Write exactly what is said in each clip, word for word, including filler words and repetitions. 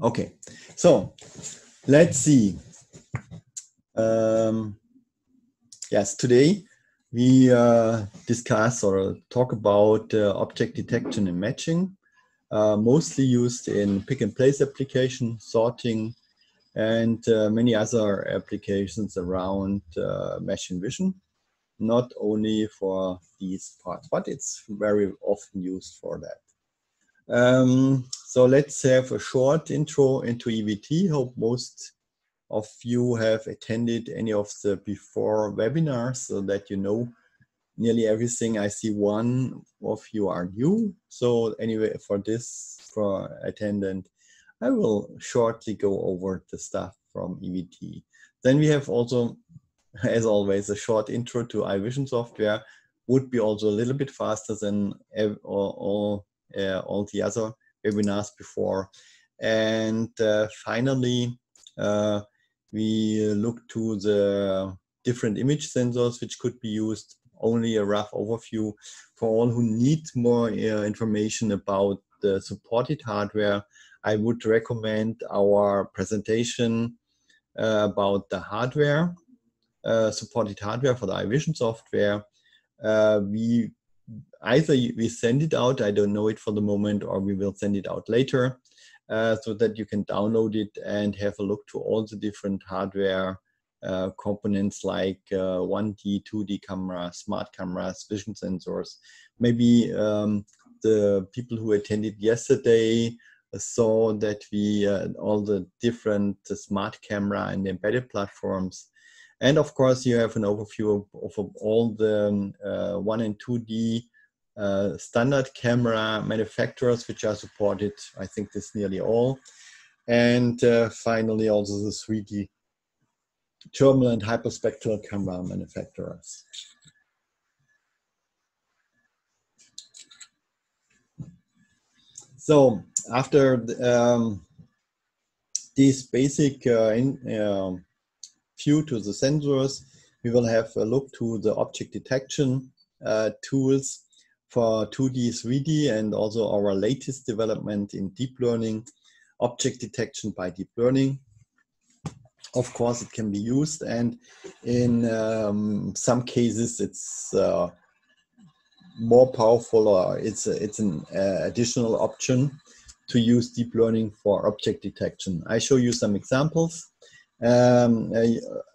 Okay, so let's see. Um, yes, today we uh, discuss or talk about uh, object detection and matching, uh, mostly used in pick and place application, sorting, and uh, many other applications around uh, machine vision. Not only for these parts, but it's very often used for that. Um, so let's have a short intro into E V T. Hope most of you have attended any of the before webinars so that you know nearly everything. I see one of you are new. So anyway, for this, for attendant, I will shortly go over the stuff from E V T. Then we have also, as always, a short intro to EyeVision software. Would be also a little bit faster than all, all, uh, all the other webinars before. And uh, finally, uh, we look to the different image sensors which could be used, only a rough overview for all who need more uh, information about the supported hardware. I would recommend our presentation uh, about the hardware. Uh, supported hardware for the EyeVision software. Uh, we either we send it out, I don't know it for the moment, or we will send it out later uh, so that you can download it and have a look to all the different hardware uh, components like uh, one D, two D cameras, smart cameras, vision sensors. Maybe um, the people who attended yesterday saw that we uh, all the different uh, smart camera and embedded platforms. And of course, you have an overview of, of all the uh, one and two D uh, standard camera manufacturers which are supported. I think this is nearly all. And uh, finally, also the three D terminal and hyperspectral camera manufacturers. So after the, um, these basic uh, in, uh, view to the sensors, we will have a look to the object detection uh, tools for two D, three D, and also our latest development in deep learning, object detection by deep learning. Of course, it can be used, and in um, some cases, it's uh, more powerful, or it's a, it's an uh, additional option to use deep learning for object detection. I show you some examples. Um, uh,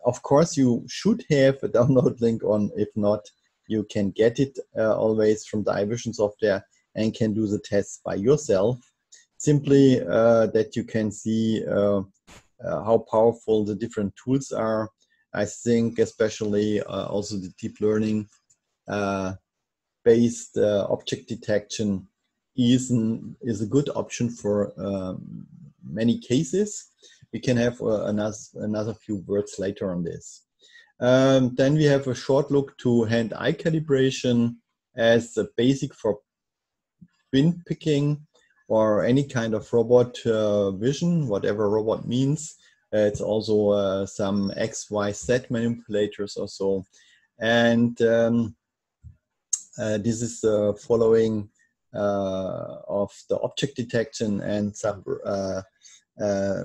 of course, you should have a download link on. If not, you can get it uh, always from the EyeVision software and can do the tests by yourself. Simply uh, that you can see uh, uh, how powerful the different tools are. I think especially uh, also the deep learning uh, based uh, object detection is, an, is a good option for um, many cases. We can have uh, another, another few words later on this. Um, then we have a short look to hand-eye calibration as a basic for pin picking or any kind of robot uh, vision, whatever robot means. Uh, it's also uh, some X Y Z manipulators or so. And um, uh, this is the uh, following uh, of the object detection and some uh, uh,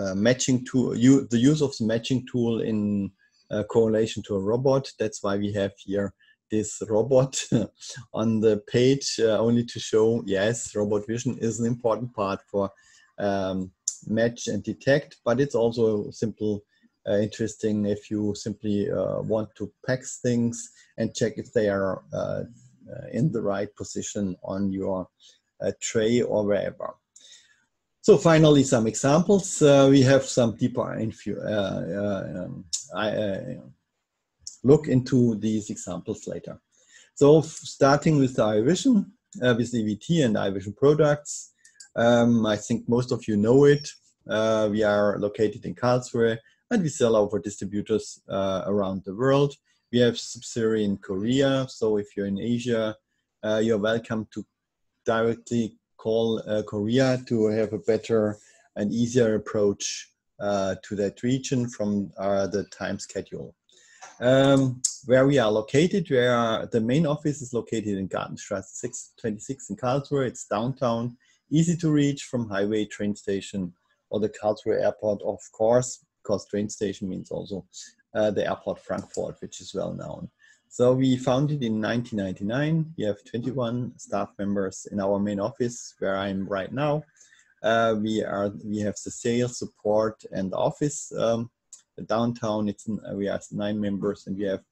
Uh, matching tool, you, the use of the matching tool in uh, correlation to a robot. That's why we have here this robot on the page, uh, only to show, yes, robot vision is an important part for um, match and detect, but it's also simple, uh, interesting if you simply uh, want to pack things and check if they are uh, in the right position on your uh, tray or wherever. So finally, some examples. Uh, we have some deeper info, uh, uh, um, I, uh, look into these examples later. So starting with the EyeVision, uh, with E V T and EyeVision products. Um, I think most of you know it. Uh, we are located in Karlsruhe and we sell our distributors uh, around the world. We have subsidiary in Korea. So if you're in Asia, uh, you're welcome to directly call uh, Korea to have a better and easier approach uh, to that region from uh, the time schedule. Um, where we are located, where the main office is located in Gartenstrasse six twenty-six in Karlsruhe. It's downtown, easy to reach from highway, train station, or the Karlsruhe airport, of course, because train station means also uh, the airport Frankfurt, which is well known. So we founded in nineteen ninety-nine. We have twenty-one staff members in our main office where I'm right now. Uh, we are we have the sales, support, and office. Um, the downtown, it's we have nine members, and we have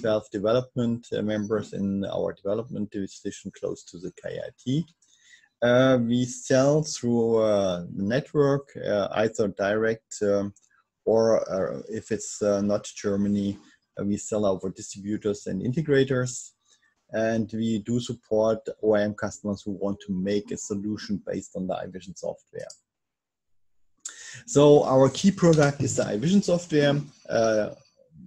twelve development members in our development division close to the K I T. Uh, we sell through uh, the network, uh, either direct um, or uh, if it's uh, not Germany, uh, we sell our distributors and integrators. And we do support O E M customers who want to make a solution based on the EyeVision software. So our key product is the EyeVision software. Uh,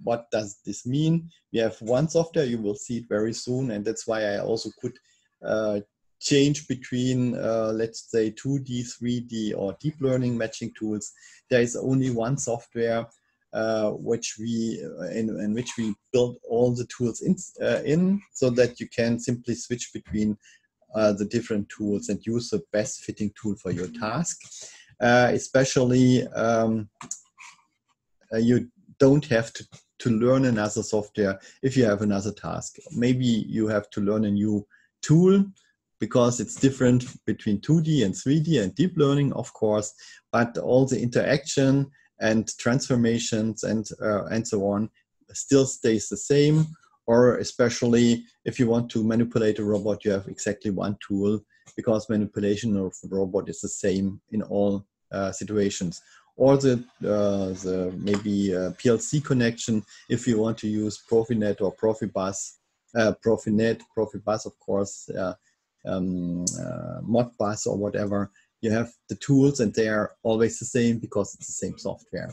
what does this mean? We have one software, you will see it very soon, and that's why I also could uh, change between, uh, let's say, two D, three D, or deep learning matching tools. There is only one software uh, which we in, in which we build all the tools in, uh, in, so that you can simply switch between uh, the different tools and use the best fitting tool for your task. Uh, especially, um, uh, you don't have to, to learn another software if you have another task. Maybe you have to learn a new tool, because it's different between two D and three D and deep learning, of course, but all the interaction and transformations and, uh, and so on still stays the same. Or especially if you want to manipulate a robot, you have exactly one tool, because manipulation of the robot is the same in all uh, situations. Or the, uh, the maybe uh, P L C connection, if you want to use ProfiNet or ProfiBus, uh, ProfiNet, ProfiBus, of course, uh, um, uh, Modbus or whatever, you have the tools and they are always the same because it's the same software.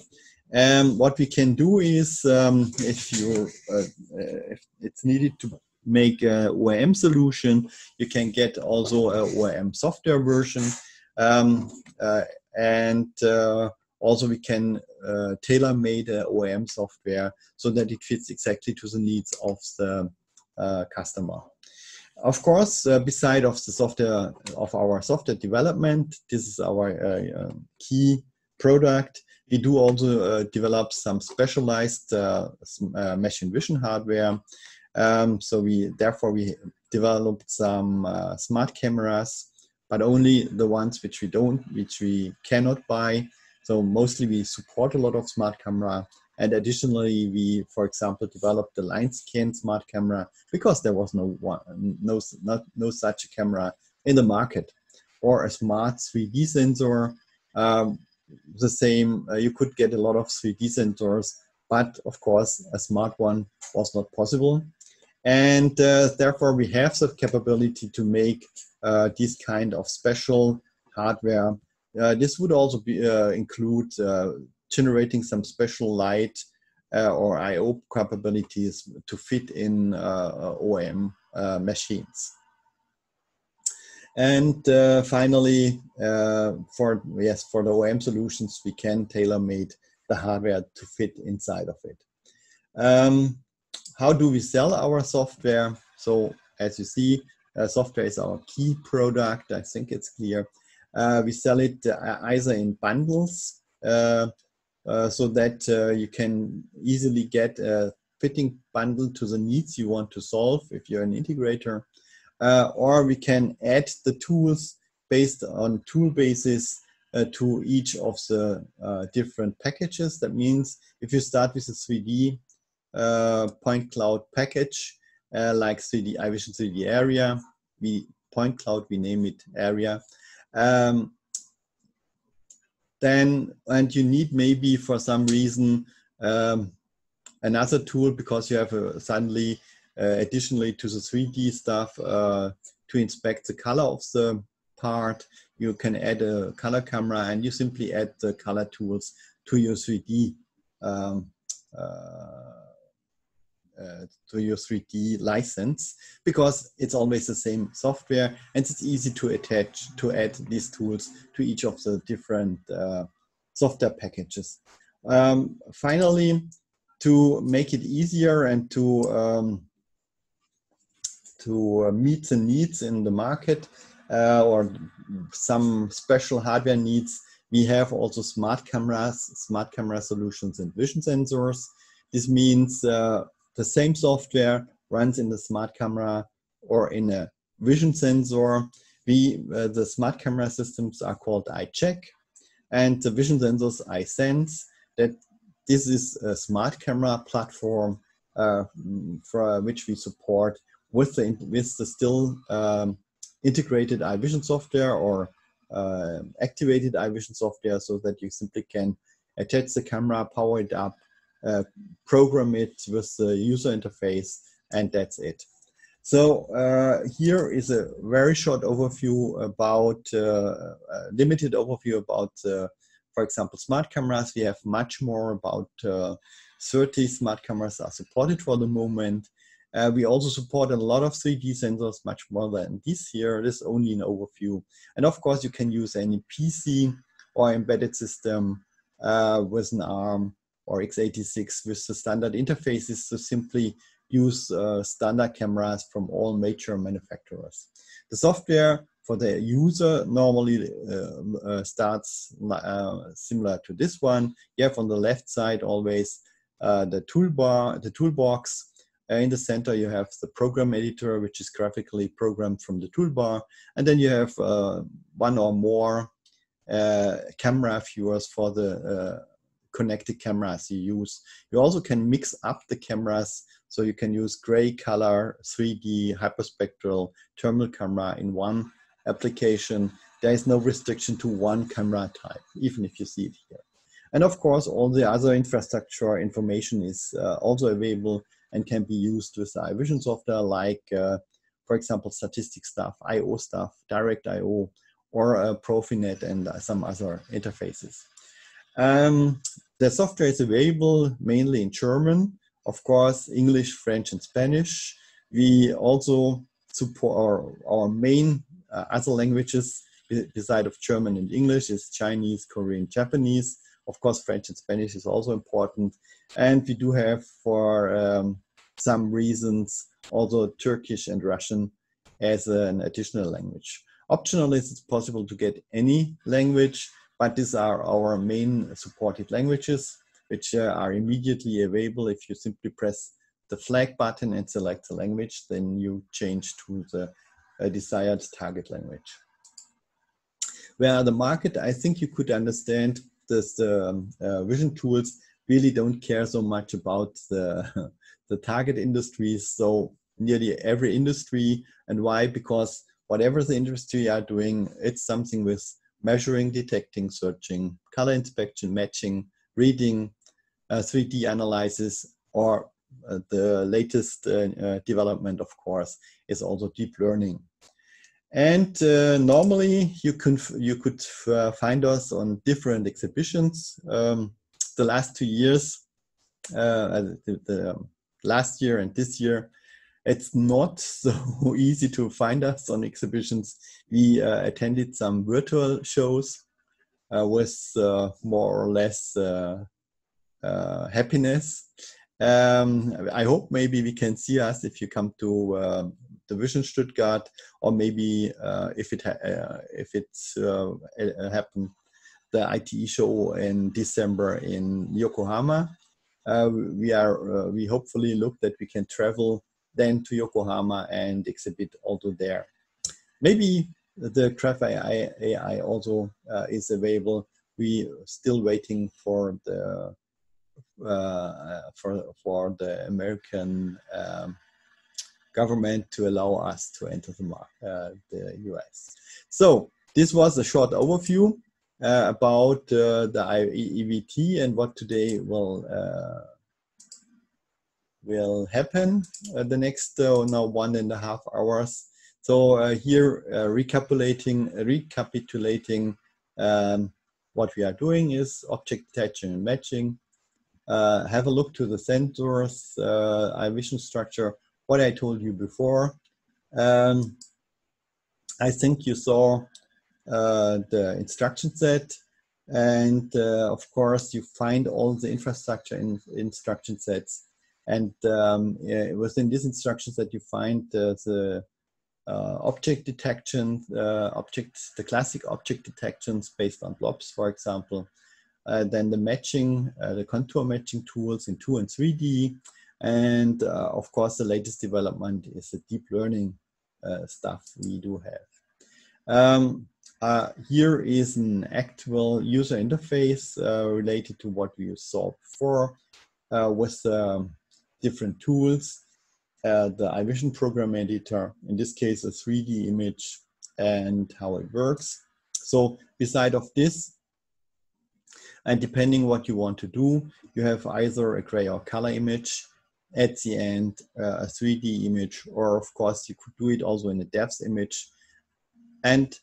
Um, what we can do is, um, if, you, uh, if it's needed to make a O E M solution, you can get also a O E M software version. Um, uh, and uh, also we can uh, tailor-made a O E M software so that it fits exactly to the needs of the uh, customer. Of course, uh, beside of the software of our software development, this is our uh, uh, key product. We do also uh, develop some specialized uh, uh, machine vision hardware. Um, so we therefore we developed some uh, smart cameras, but only the ones which we don't, which we cannot buy. So mostly we support a lot of smart camera. And additionally, we, for example, developed the line scan smart camera because there was no one, no, not, no such a camera in the market, or a smart three D sensor. Um, the same, uh, you could get a lot of three D sensors, but of course, a smart one was not possible. And uh, therefore, we have the capability to make uh, this kind of special hardware. Uh, this would also be, uh, include uh, generating some special light uh, or I O capabilities to fit in uh, O E M uh, machines. And uh, finally, uh, for yes, for the O E M solutions, we can tailor-made the hardware to fit inside of it. Um, how do we sell our software? So as you see, uh, software is our key product. I think it's clear. Uh, we sell it uh, either in bundles, uh, Uh, so that uh, you can easily get a fitting bundle to the needs you want to solve if you're an integrator. Uh, or we can add the tools based on tool basis uh, to each of the uh, different packages. That means if you start with a three D uh, point cloud package, uh, like three D EyeVision three D area, we point cloud, we name it area. Um, Then, and you need maybe for some reason um, another tool because you have a, suddenly uh, additionally to the three D stuff uh, to inspect the color of the part, you can add a color camera and you simply add the color tools to your three D um, uh, uh, to your three D license because it's always the same software and it's easy to attach, to add these tools to each of the different uh, software packages. Um, finally, to make it easier and to, um, to meet the needs in the market uh, or some special hardware needs, We have also smart cameras, smart camera solutions, and vision sensors. This means uh, the same software runs in the smart camera or in a vision sensor. We, uh, the smart camera systems are called iCheck, and the vision sensors iSense. That this is a smart camera platform uh, for which we support with the with the still um, integrated EyeVision software or uh, activated EyeVision software, so that you simply can attach the camera, power it up, uh, program it with the user interface, and that's it. So uh, here is a very short overview about, uh, a limited overview about, uh, for example, smart cameras. We have much more, about uh, thirty smart cameras are supported for the moment. Uh, we also support a lot of three D sensors, much more than this here. This is only an overview. And of course, you can use any P C or embedded system uh, with an ARM or x eighty-six with the standard interfaces to simply use uh, standard cameras from all major manufacturers. The software for the user normally uh, uh, starts uh, similar to this one. You have on the left side always uh, the toolbar, the toolbox. In the center, you have the program editor, which is graphically programmed from the toolbar. And then you have uh, one or more uh, camera viewers for the uh, connected cameras you use. You also can mix up the cameras. So you can use gray color, three D, hyperspectral, thermal camera in one application. There is no restriction to one camera type, even if you see it here. And of course, all the other infrastructure information is uh, also available and can be used with the EyeVision software, like, uh, for example, statistic stuff, I O stuff, direct I O, or uh, ProfiNet, and uh, some other interfaces. Um, the software is available mainly in German, of course, English, French, and Spanish. We also support our, our main uh, other languages beside of German and English is Chinese, Korean, Japanese. Of course, French and Spanish is also important. And we do have, for um, some reasons, also Turkish and Russian as an additional language. Optionally, it's possible to get any language, but these are our main supported languages, which uh, are immediately available. If you simply press the flag button and select the language, then you change to the uh, desired target language. Where the market, I think you could understand this, um, uh, vision tools really don't care so much about the, the target industries, so nearly every industry. And why? Because whatever the industry are doing, it's something with measuring, detecting, searching, color inspection, matching, reading, uh, three D analysis, or uh, the latest uh, uh, development, of course, is also deep learning. And uh, normally you, can you could uh, find us on different exhibitions. Um, the last two years, uh, the, the last year and this year, it's not so easy to find us on exhibitions. We uh, attended some virtual shows uh, with uh, more or less uh, uh, happiness. Um, I hope maybe we can see us if you come to uh, the Vision Stuttgart, or maybe uh, if it ha uh, if it's uh, happened, the I T E show in December in Yokohama. Uh, we are uh, we hopefully look that we can travel then to Yokohama and exhibit also there. Maybe the Graph A I, A I also uh, is available. We still waiting for the uh, for for the American Um, government to allow us to enter the, uh, the U S. So this was a short overview uh, about uh, the E V T and what today will uh, will happen uh, the next uh, now one and a half hours. So uh, here uh, recapitulating recapitulating um, what we are doing is object detection and matching. Uh, have a look to the sensors, uh, EyeVision structure. What I told you before, um, I think you saw uh, the instruction set, and uh, of course you find all the infrastructure in instruction sets, and um, yeah, within this instruction set you find uh, the uh, object detection, uh, objects, the classic object detections based on blobs, for example. Uh, then the matching, uh, the contour matching tools in two and three D. And uh, of course, the latest development is the deep learning uh, stuff we do have. Um, uh, here is an actual user interface uh, related to what we saw before uh, with um, different tools. Uh, the EyeVision program editor, in this case, a three D image, and how it works. So beside of this, and depending what you want to do, you have either a gray or color image, at the end uh, a three D image, or of course you could do it also in a depth image. And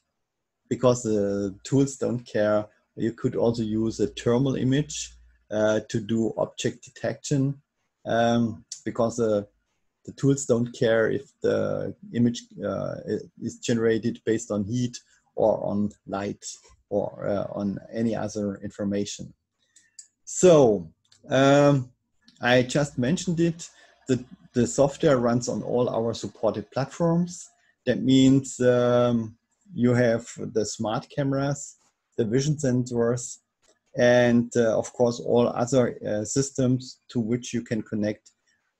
because the tools don't care, you could also use a thermal image uh, to do object detection, um, because uh, the tools don't care if the image uh, is generated based on heat or on light or uh, on any other information. So um, I just mentioned it, the, the software runs on all our supported platforms. That means um, you have the smart cameras, the vision sensors, and uh, of course all other uh, systems to which you can connect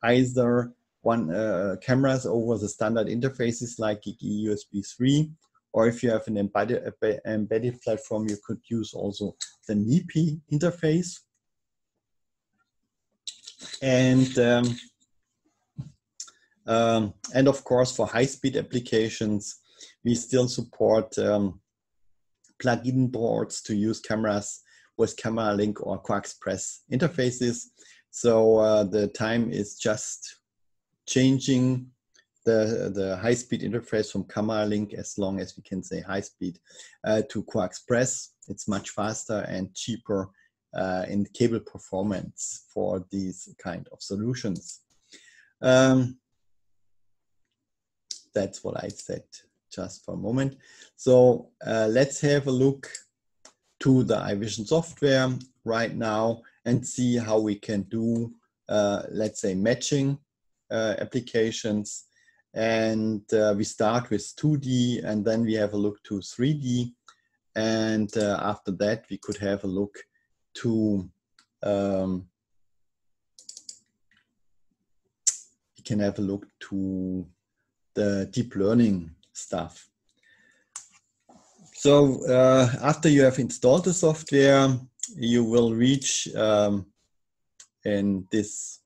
either one uh, cameras over the standard interfaces like GigE, U S B three, or if you have an embedded, embedded platform, you could use also the N I P I interface. And, um, um, and of course, for high-speed applications, we still support um, plug-in boards to use cameras with Camera Link or QuaXpress interfaces. So uh, the time is just changing The, the high-speed interface from Camera Link, as long as we can say high-speed, uh, to QuaXpress. It's much faster and cheaper uh, in cable performance for these kind of solutions. Um, that's what I said just for a moment. So uh, let's have a look to the EyeVision software right now and see how we can do, uh, let's say, matching uh, applications. And uh, we start with two D, and then we have a look to three D. And uh, after that, we could have a look to, um, we can have a look to the deep learning stuff. So uh, after you have installed the software, you will reach um, in this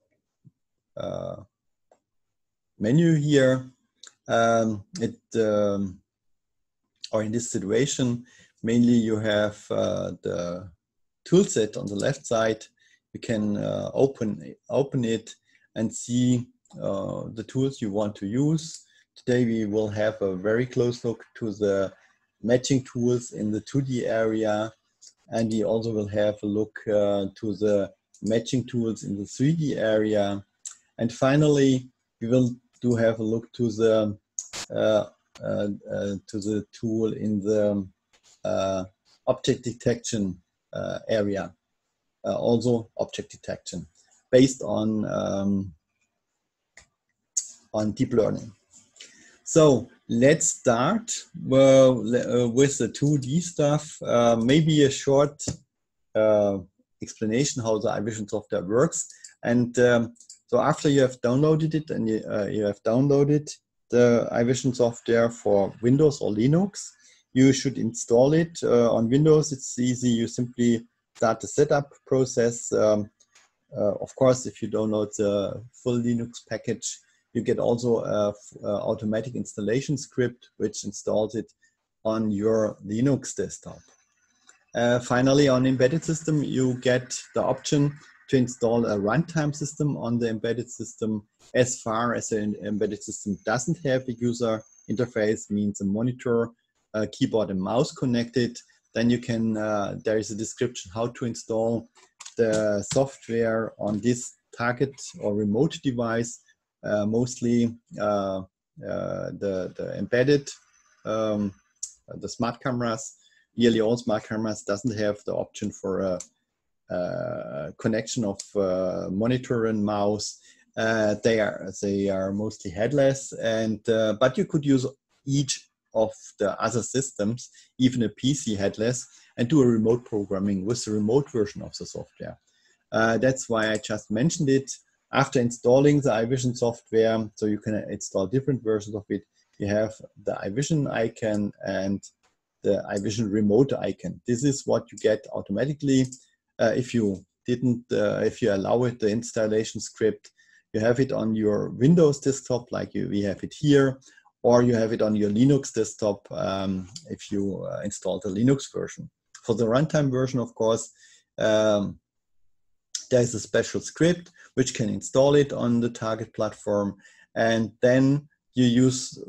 uh, menu here, um, it, um, or in this situation, mainly you have uh, the toolset on the left side. You can uh, open, open it and see uh, the tools you want to use. Today we will have a very close look to the matching tools in the two D area, and we also will have a look uh, to the matching tools in the three D area. And finally, we will do have a look to the uh, uh, uh, to the tool in the uh, object detection uh, area, uh, also object detection based on um, on deep learning. So let's start uh, with the two D stuff. Uh, maybe a short uh, explanation how the EyeVision software works, and um, so after you have downloaded it and you, uh, you have downloaded the EyeVision software for Windows or Linux, you should install it. Uh, on Windows, it's easy. You simply start the setup process. Um, uh, of course, if you download the full Linux package, you get also an automatic installation script, which installs it on your Linux desktop. Uh, finally, on embedded system, you get the option to install a runtime system on the embedded system as far as an embedded system doesn't have a user interface, means a monitor, a keyboard and mouse connected. Then you can, uh, there is a description how to install the software on this target or remote device, uh, mostly uh, uh, the, the embedded, um, the smart cameras. Nearly all smart cameras doesn't have the option for a Uh, connection of uh, monitor and mouse. Uh, they are they are mostly headless, and uh, but you could use each of the other systems, even a P C headless, and do a remote programming with the remote version of the software. Uh, that's why I just mentioned it. After installing the EyeVision software, so you can install different versions of it, you have the EyeVision icon and the EyeVision remote icon. This is what you get automatically. Uh, if you didn't, uh, if you allow it, the installation script, you have it on your Windows desktop, like you, we have it here, or you have it on your Linux desktop um, if you uh, install the Linux version. For the runtime version, of course, um, there is a special script which can install it on the target platform, and then you use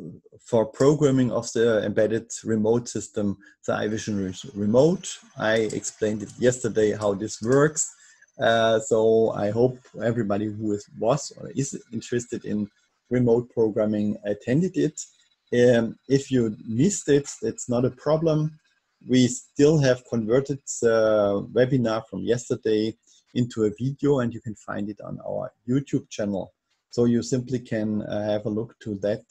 for programming of the embedded remote system the EyeVision remote. I explained it yesterday how this works. Uh, so I hope everybody who is, was or is interested in remote programming attended it. Um, if you missed it, it's not a problem. We still have converted the webinar from yesterday into a video, and you can find it on our YouTube channel. So you simply can uh, have a look to that,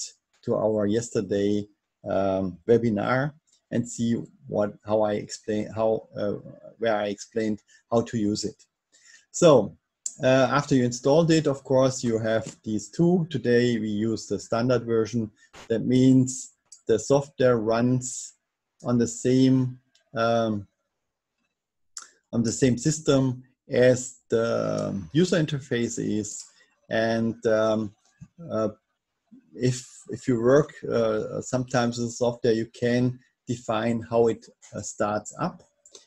to our yesterday um, webinar, and see what how I explain how uh, where I explained how to use it. So uh, after you installed it, of course, you have these two. Today we use the standard version. That means the software runs on the same um, on the same system as the user interface is. And um, uh, if, if you work uh, sometimes with software, you can define how it uh, starts up.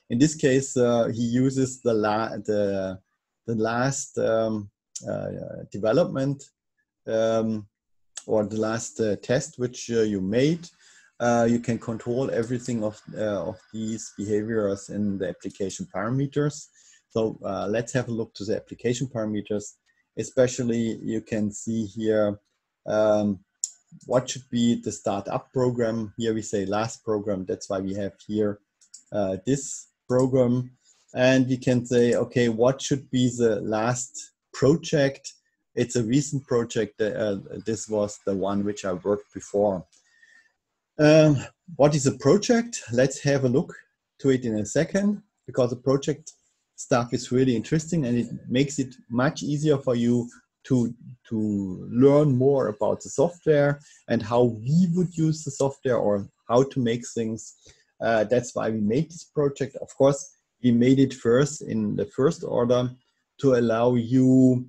In this case, uh, he uses the, la the, the last um, uh, development um, or the last uh, test which uh, you made. Uh, you can control everything of, uh, of these behaviors in the application parameters. So uh, let's have a look to the application parameters. Especially, you can see here um, what should be the startup program. Here we say last program. That's why we have here uh, this program. And we can say, okay, what should be the last project? It's a recent project. That, uh, this was the one which I worked before. Um, what is a project? Let's have a look to it in a second, because a project stuff is really interesting, and it makes it much easier for you to, to learn more about the software and how we would use the software or how to make things. Uh, that's why we made this project. Of course, we made it first in the first order to allow you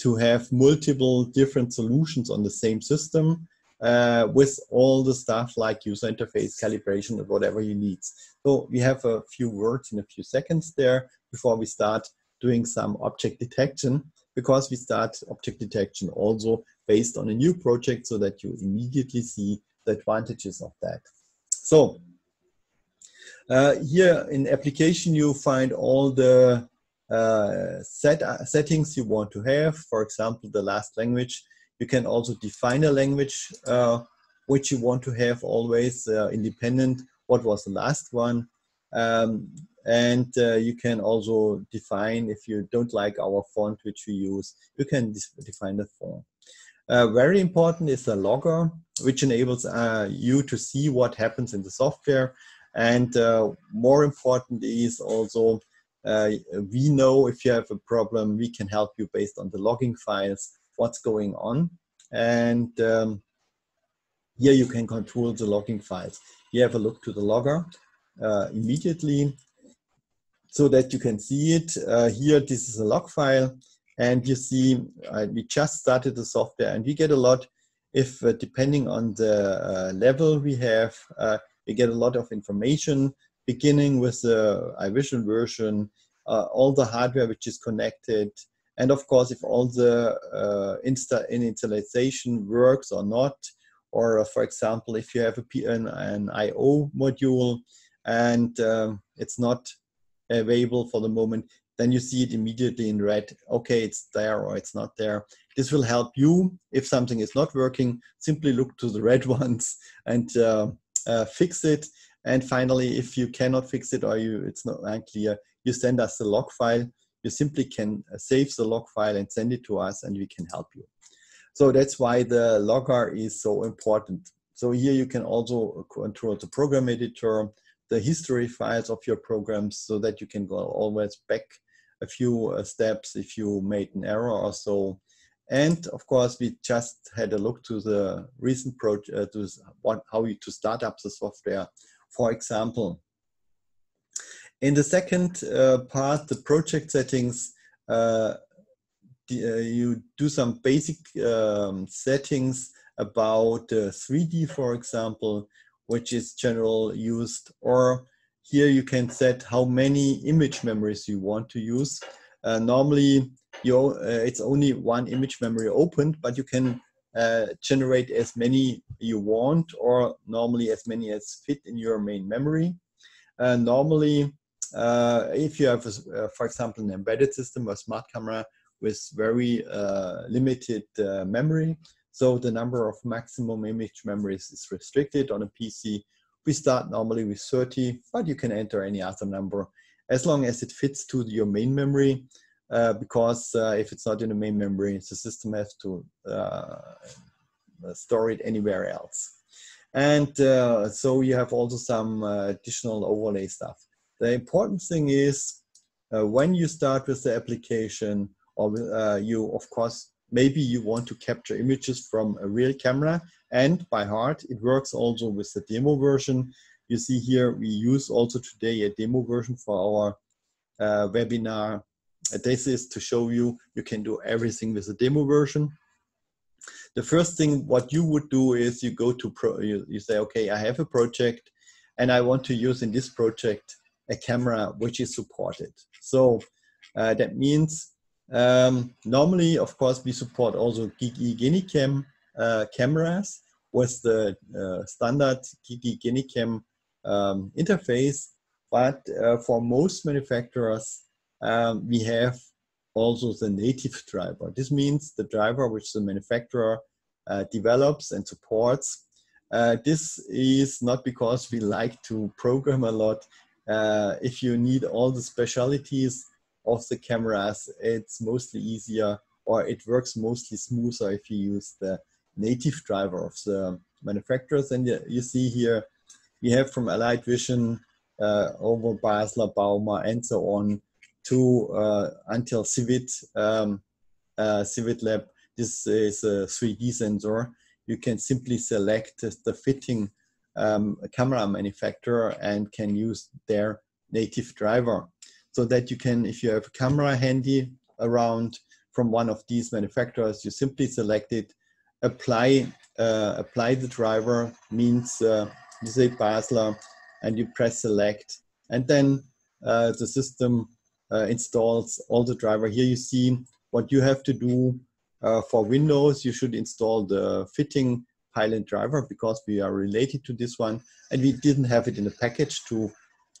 to have multiple different solutions on the same system uh, with all the stuff like user interface, calibration, or whatever you need. So we have a few words in a few seconds there before we start doing some object detection, because we start object detection also based on a new project so that you immediately see the advantages of that. So uh, here in application, you find all the uh, set, uh, settings you want to have. For example, the last language. You can also define a language uh, which you want to have always uh, independent. What was the last one? Um, And uh, you can also define, if you don't like our font which we use, you can define the font. Uh, very important is the logger, which enables uh, you to see what happens in the software. And uh, more important is also, uh, we know if you have a problem, we can help you based on the logging files, what's going on. And um, here you can control the logging files. You have a look to the logger uh, immediately, so that you can see it. Uh, here, this is a log file, and you see uh, we just started the software, and we get a lot, if uh, depending on the uh, level we have, uh, we get a lot of information, beginning with the EyeVision version, uh, all the hardware which is connected, and of course, if all the uh, insta initialization works or not, or uh, for example, if you have a P an, an I O module, and um, it's not available for the moment, then you see it immediately in red. Okay, it's there or it's not there. This will help you. If something is not working, simply look to the red ones and uh, uh, fix it. And finally, if you cannot fix it or you it's not unclear, you send us the log file. You simply can save the log file and send it to us, and we can help you. So that's why the logger is so important. So here you can also control the program editor, the history files of your programs, so that you can go always back a few steps if you made an error or so. And of course, we just had a look to the recent project, uh, to what, how you to start up the software, for example. In the second uh, part, the project settings, uh, the, uh, you do some basic um, settings about uh, three D, for example, which is generally used, or here you can set how many image memories you want to use. Uh, normally, you, uh, it's only one image memory opened, but you can uh, generate as many you want, or normally as many as fit in your main memory. Uh, normally, uh, if you have, a, uh, for example, an embedded system or smart camera with very uh, limited uh, memory, so the number of maximum image memories is restricted. On a P C, we start normally with thirty, but you can enter any other number as long as it fits to your main memory, uh, because uh, if it's not in the main memory, the system has to uh, store it anywhere else. And uh, so you have also some uh, additional overlay stuff. The important thing is uh, when you start with the application, or uh, you, of course, maybe you want to capture images from a real camera, and by heart, it works also with the demo version. You see here, we use also today a demo version for our uh, webinar. This is to show you, you can do everything with the demo version. The first thing what you would do is you go to, pro you, you say, okay, I have a project and I want to use in this project a camera which is supported. So uh, that means Um, normally, of course, we support also GigE GeniCam uh, cameras with the uh, standard GigE GeniCam um, interface, but uh, for most manufacturers, um, we have also the native driver. This means the driver which the manufacturer uh, develops and supports. Uh, this is not because we like to program a lot. Uh, if you need all the specialties of the cameras, it's mostly easier, or it works mostly smoother if you use the native driver of the manufacturers. And you see here, we have from Allied Vision uh, over Basler, Baumer, and so on to uh, until Sivit, um, uh, Sivit Lab. This is a three D sensor. You can simply select the fitting um, camera manufacturer and can use their native driver, so that you can, if you have a camera handy around from one of these manufacturers, you simply select it, apply uh, apply the driver, means uh, you say Basler, and you press select, and then uh, the system uh, installs all the driver. Here you see what you have to do uh, for Windows. You should install the fitting file and driver, because we are related to this one, and we didn't have it in the package to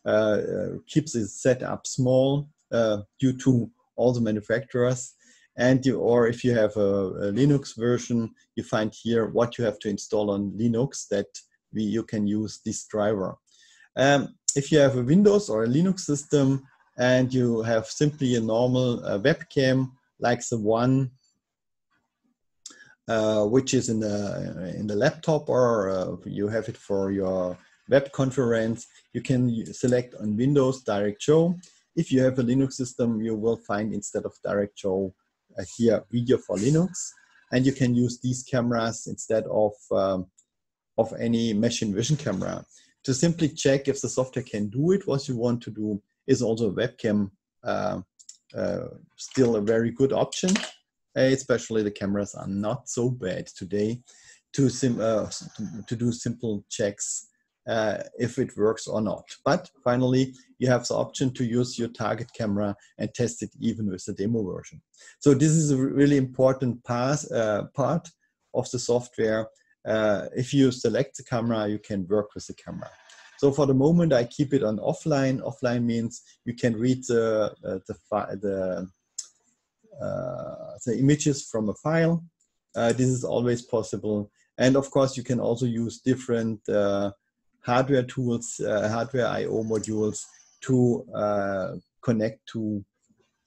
Uh, keeps its setup small uh, due to all the manufacturers. And you, or if you have a, a Linux version, you find here what you have to install on Linux, that we, you can use this driver. Um, if you have a Windows or a Linux system and you have simply a normal uh, webcam like the one uh, which is in the, in the laptop, or uh, you have it for your web conference, you can select on Windows DirectShow. If you have a Linux system, you will find instead of DirectShow uh, here Video for Linux, and you can use these cameras instead of um, of any machine vision camera. To simply check if the software can do it, what you want to do is also a webcam uh, uh, still a very good option. Especially the cameras are not so bad today to sim uh, to, to do simple checks. Uh, if it works or not. But finally, you have the option to use your target camera and test it even with the demo version. So this is a really important pass, uh, part of the software. Uh, if you select the camera, you can work with the camera. So for the moment, I keep it on offline. Offline means you can read the, uh, the, the, uh, the images from a file. Uh, this is always possible. And of course, you can also use different uh, hardware tools, uh, hardware I O modules to uh, connect to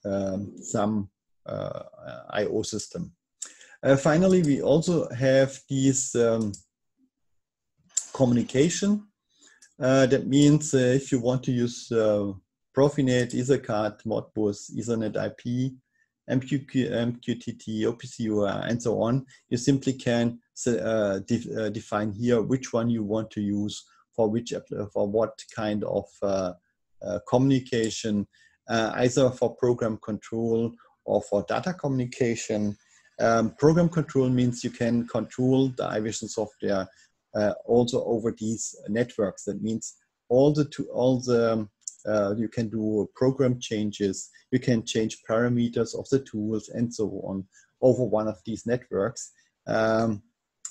um, some uh, I O system. Uh, finally, we also have these um, communication. Uh, that means uh, if you want to use uh, ProfiNet, EtherCAT, Modbus, Ethernet I P, M Q T T, O P C U A, and so on, you simply can uh, de uh, define here which one you want to use for which for what kind of uh, uh, communication, uh, either for program control or for data communication. Um, program control means you can control the EyeVision software uh, also over these networks. That means all the to all the Uh, you can do program changes, you can change parameters of the tools and so on over one of these networks, um,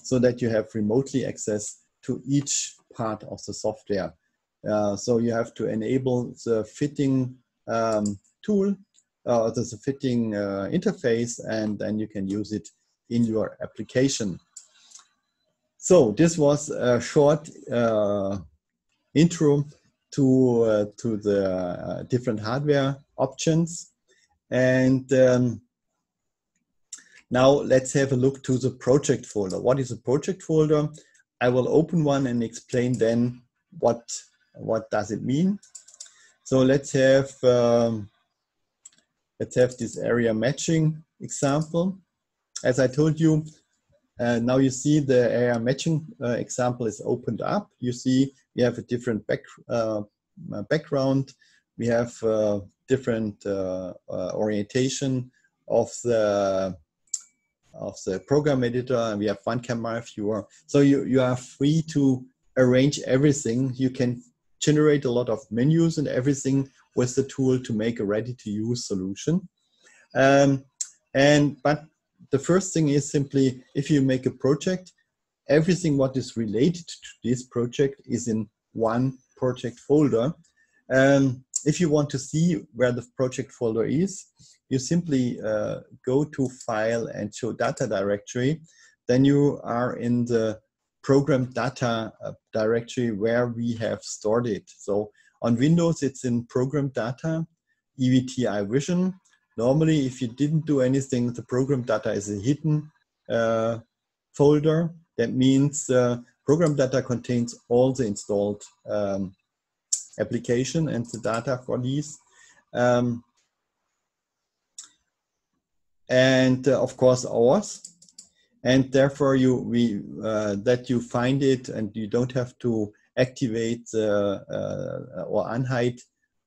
so that you have remotely access to each part of the software. Uh, so you have to enable the fitting um, tool, uh, the, the fitting uh, interface, and then you can use it in your application. So this was a short uh, intro to uh, to the uh, different hardware options, and um, now let's have a look to the project folder. What is a project folder? I will open one and explain then what what does it mean. So let's have um, let's have this area matching example. As I told you, uh, now you see the area matching uh, example is opened up. You see we have a different back, uh, background, we have uh, different uh, uh, orientation of the, of the program editor, and we have one camera viewer. So you, you are free to arrange everything. You can generate a lot of menus and everything with the tool to make a ready-to-use solution. Um, and, but the first thing is simply, if you make a project, everything what is related to this project is in one project folder. Um, if you want to see where the project folder is, you simply uh, go to File and Show Data Directory. Then you are in the Program Data directory where we have stored it. So on Windows, it's in Program Data, E V T EyeVision. Normally, if you didn't do anything, the Program Data is a hidden uh, folder. That means uh, program data contains all the installed um, application and the data for these. Um, and uh, of course ours. And therefore you, we, uh, that you find it and you don't have to activate the, uh, or unhide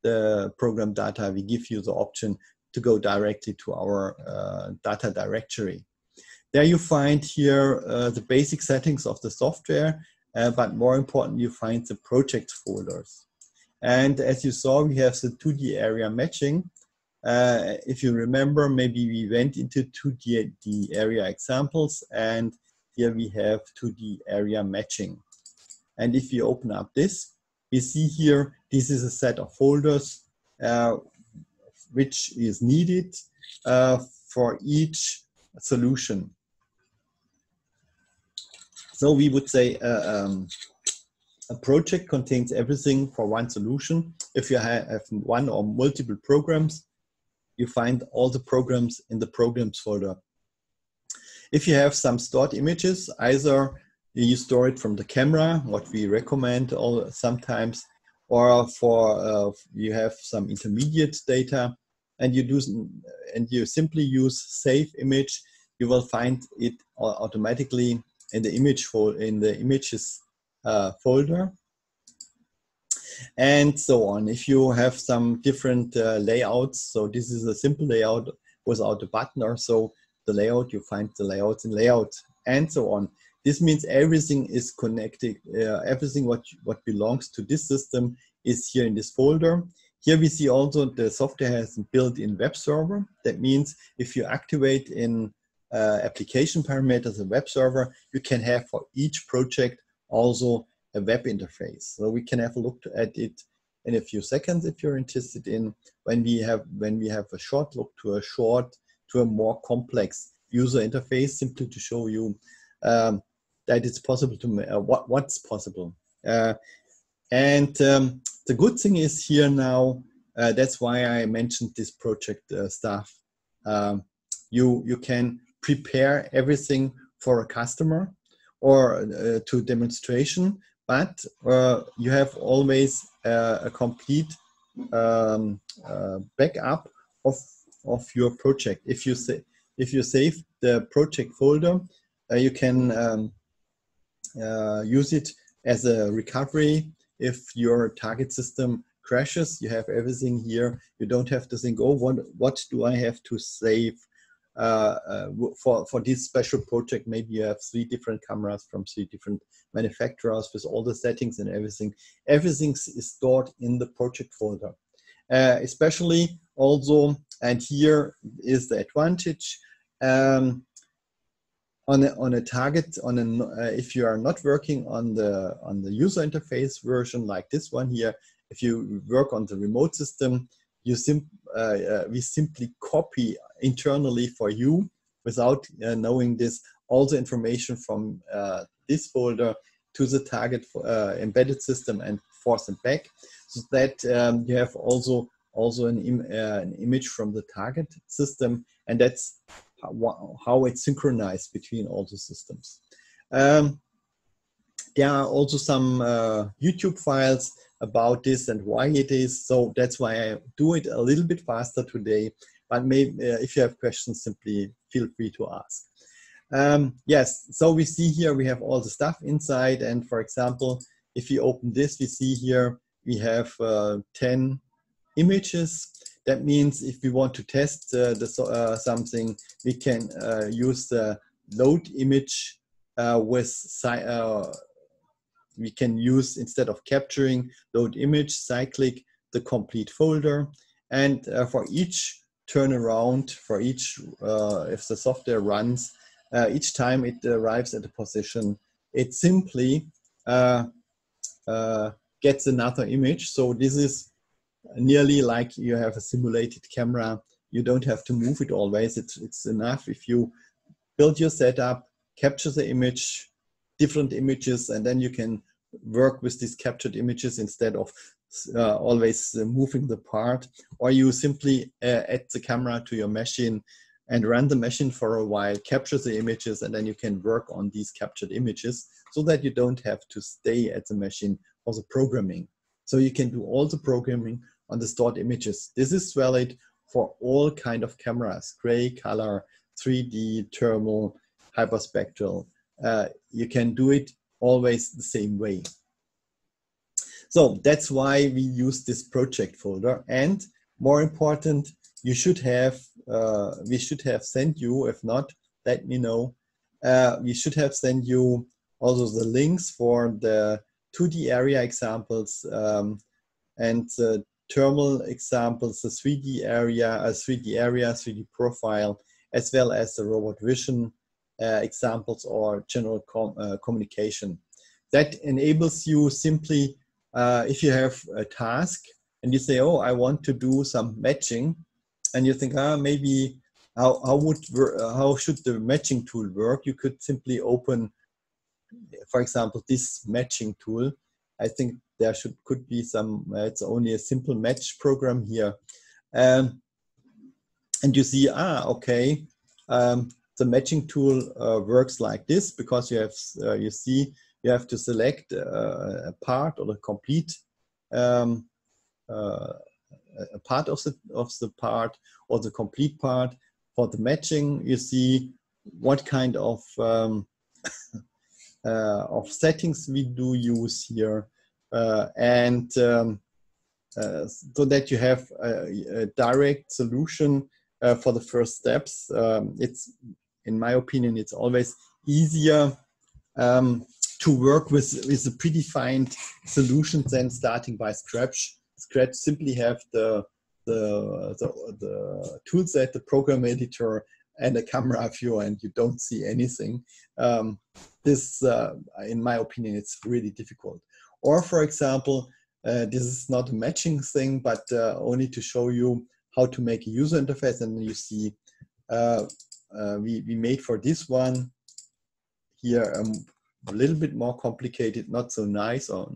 the program data. We give you the option to go directly to our uh, data directory. There you find here uh, the basic settings of the software, uh, but more important, you find the project folders. And as you saw, we have the two D area matching. Uh, if you remember, maybe we went into two D area examples, and here we have two D area matching. And if you open up this, we see here, this is a set of folders uh, which is needed uh, for each solution. So we would say uh, um, a project contains everything for one solution. If you have one or multiple programs, you find all the programs in the programs folder. If you have some stored images, either you store it from the camera, what we recommend all sometimes, or for uh, you have some intermediate data, and you do and you simply use save image. You will find it automatically in the image in the images uh, folder, and so on. If you have some different uh, layouts, so this is a simple layout without a button or so. The layout, you find the layouts in layout, and so on. This means everything is connected. Uh, everything what what belongs to this system is here in this folder. Here we see also the software has a built-in web server. That means if you activate in uh, application parameters a web server, you can have for each project also a web interface. So we can have a look at it in a few seconds if you're interested in when we have when we have a short look to a short to a more complex user interface, simply to show you um, that it's possible to uh, what what's possible. Uh, and um, the good thing is here now, uh, that's why I mentioned this project uh, stuff. Um, you, you can prepare everything for a customer or uh, to demonstration but uh, you have always uh, a complete um, uh, backup of of your project. If you say if you save the project folder, uh, you can um, uh, use it as a recovery. If your target system crashes, you have everything here. You don't have to think, oh, what, what do I have to save uh, uh, for, for this special project? Maybe you have three different cameras from three different manufacturers with all the settings and everything. Everything is stored in the project folder. Uh, especially also, and here is the advantage, um, on a, on a target, on an, uh, if you are not working on the, on the user interface version like this one here, if you work on the remote system, you sim uh, uh, we simply copy internally for you, without uh, knowing this, all the information from uh, this folder to the target uh, embedded system and force it back, so that um, you have also also an, im uh, an image from the target system, and that's how, how it's synchronized between all the systems. Um, there are also some uh, YouTube files about this and why it is, so that's why I do it a little bit faster today, but maybe uh, if you have questions, simply feel free to ask. Um, yes, so we see here we have all the stuff inside, and for example, if you open this, we see here we have uh, ten images. That means if we want to test uh, the, uh, something, we can uh, use the load image uh, with uh, we can use, instead of capturing load image, cyclic the complete folder. And uh, for each turnaround, for each, uh, if the software runs, uh, each time it arrives at a position, it simply uh, uh, gets another image. So this is nearly like you have a simulated camera. You don't have to move it always. It's, it's enough if you build your setup, capture the image, different images, and then you can work with these captured images instead of uh, always uh, moving the part, or you simply uh, add the camera to your machine and run the machine for a while, capture the images, and then you can work on these captured images so that you don't have to stay at the machine for the programming. So you can do all the programming on the stored images. This is valid for all kind of cameras, gray, color, three D, thermal, hyperspectral. Uh, you can do it always the same way. So that's why we use this project folder. And more important, you should have, uh, we should have sent you, if not, let me know. Uh, we should have sent you also the links for the two D area examples um, and the thermal examples, the three D area, uh, three D area, three D profile, as well as the robot vision Uh, examples or general com uh, communication. That enables you simply, uh, if you have a task and you say, oh, I want to do some matching, and you think, ah, maybe how, how, would how should the matching tool work? You could simply open, for example, this matching tool. I think there should could be some, uh, it's only a simple match program here. Um, and you see, ah, okay, um, the matching tool uh, works like this, because you have uh, you see you have to select uh, a part or a complete um, uh, a part of the of the part or the complete part for the matching. You see what kind of um, uh, of settings we do use here, uh, and um, uh, so that you have a, a direct solution uh, for the first steps. Um, it's in my opinion, it's always easier um, to work with, with a predefined solution than starting by scratch. Scratch simply have the, the, the, the tool set, the program editor, and a camera view, and you don't see anything. Um, this, uh, in my opinion, it's really difficult. Or, for example, uh, this is not a matching thing, but uh, only to show you how to make a user interface, and you see uh, Uh, we, we made for this one here um, a little bit more complicated, not so nice. On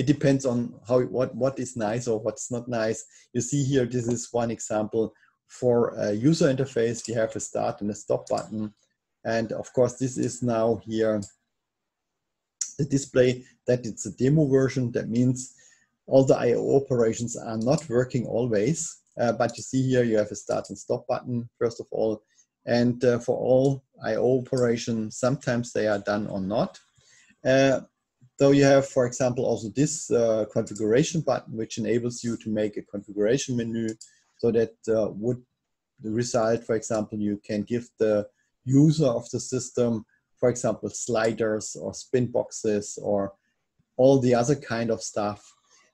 it depends on how what what is nice or what's not nice. You see here, this is one example for a user interface. We have a start and a stop button, and of course this is now here display that it's a demo version. That means all the I O operations are not working always. Uh, but you see here, you have a start and stop button, first of all. And uh, for all I O operations, sometimes they are done or not. Uh, so you have, for example, also this uh, configuration button, which enables you to make a configuration menu. So that uh, would result, for example, you can give the user of the system, for example, sliders or spin boxes or all the other kind of stuff.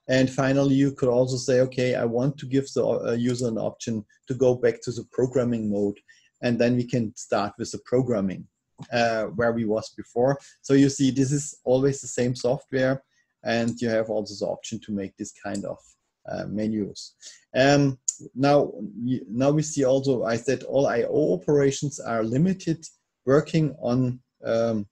And finally, you could also say, okay, I want to give the uh, user an option to go back to the programming mode. And then we can start with the programming uh, where we was before. So you see, this is always the same software. And you have also the option to make this kind of uh, menus. Um, now, now we see also, I said all I O operations are limited working on, um,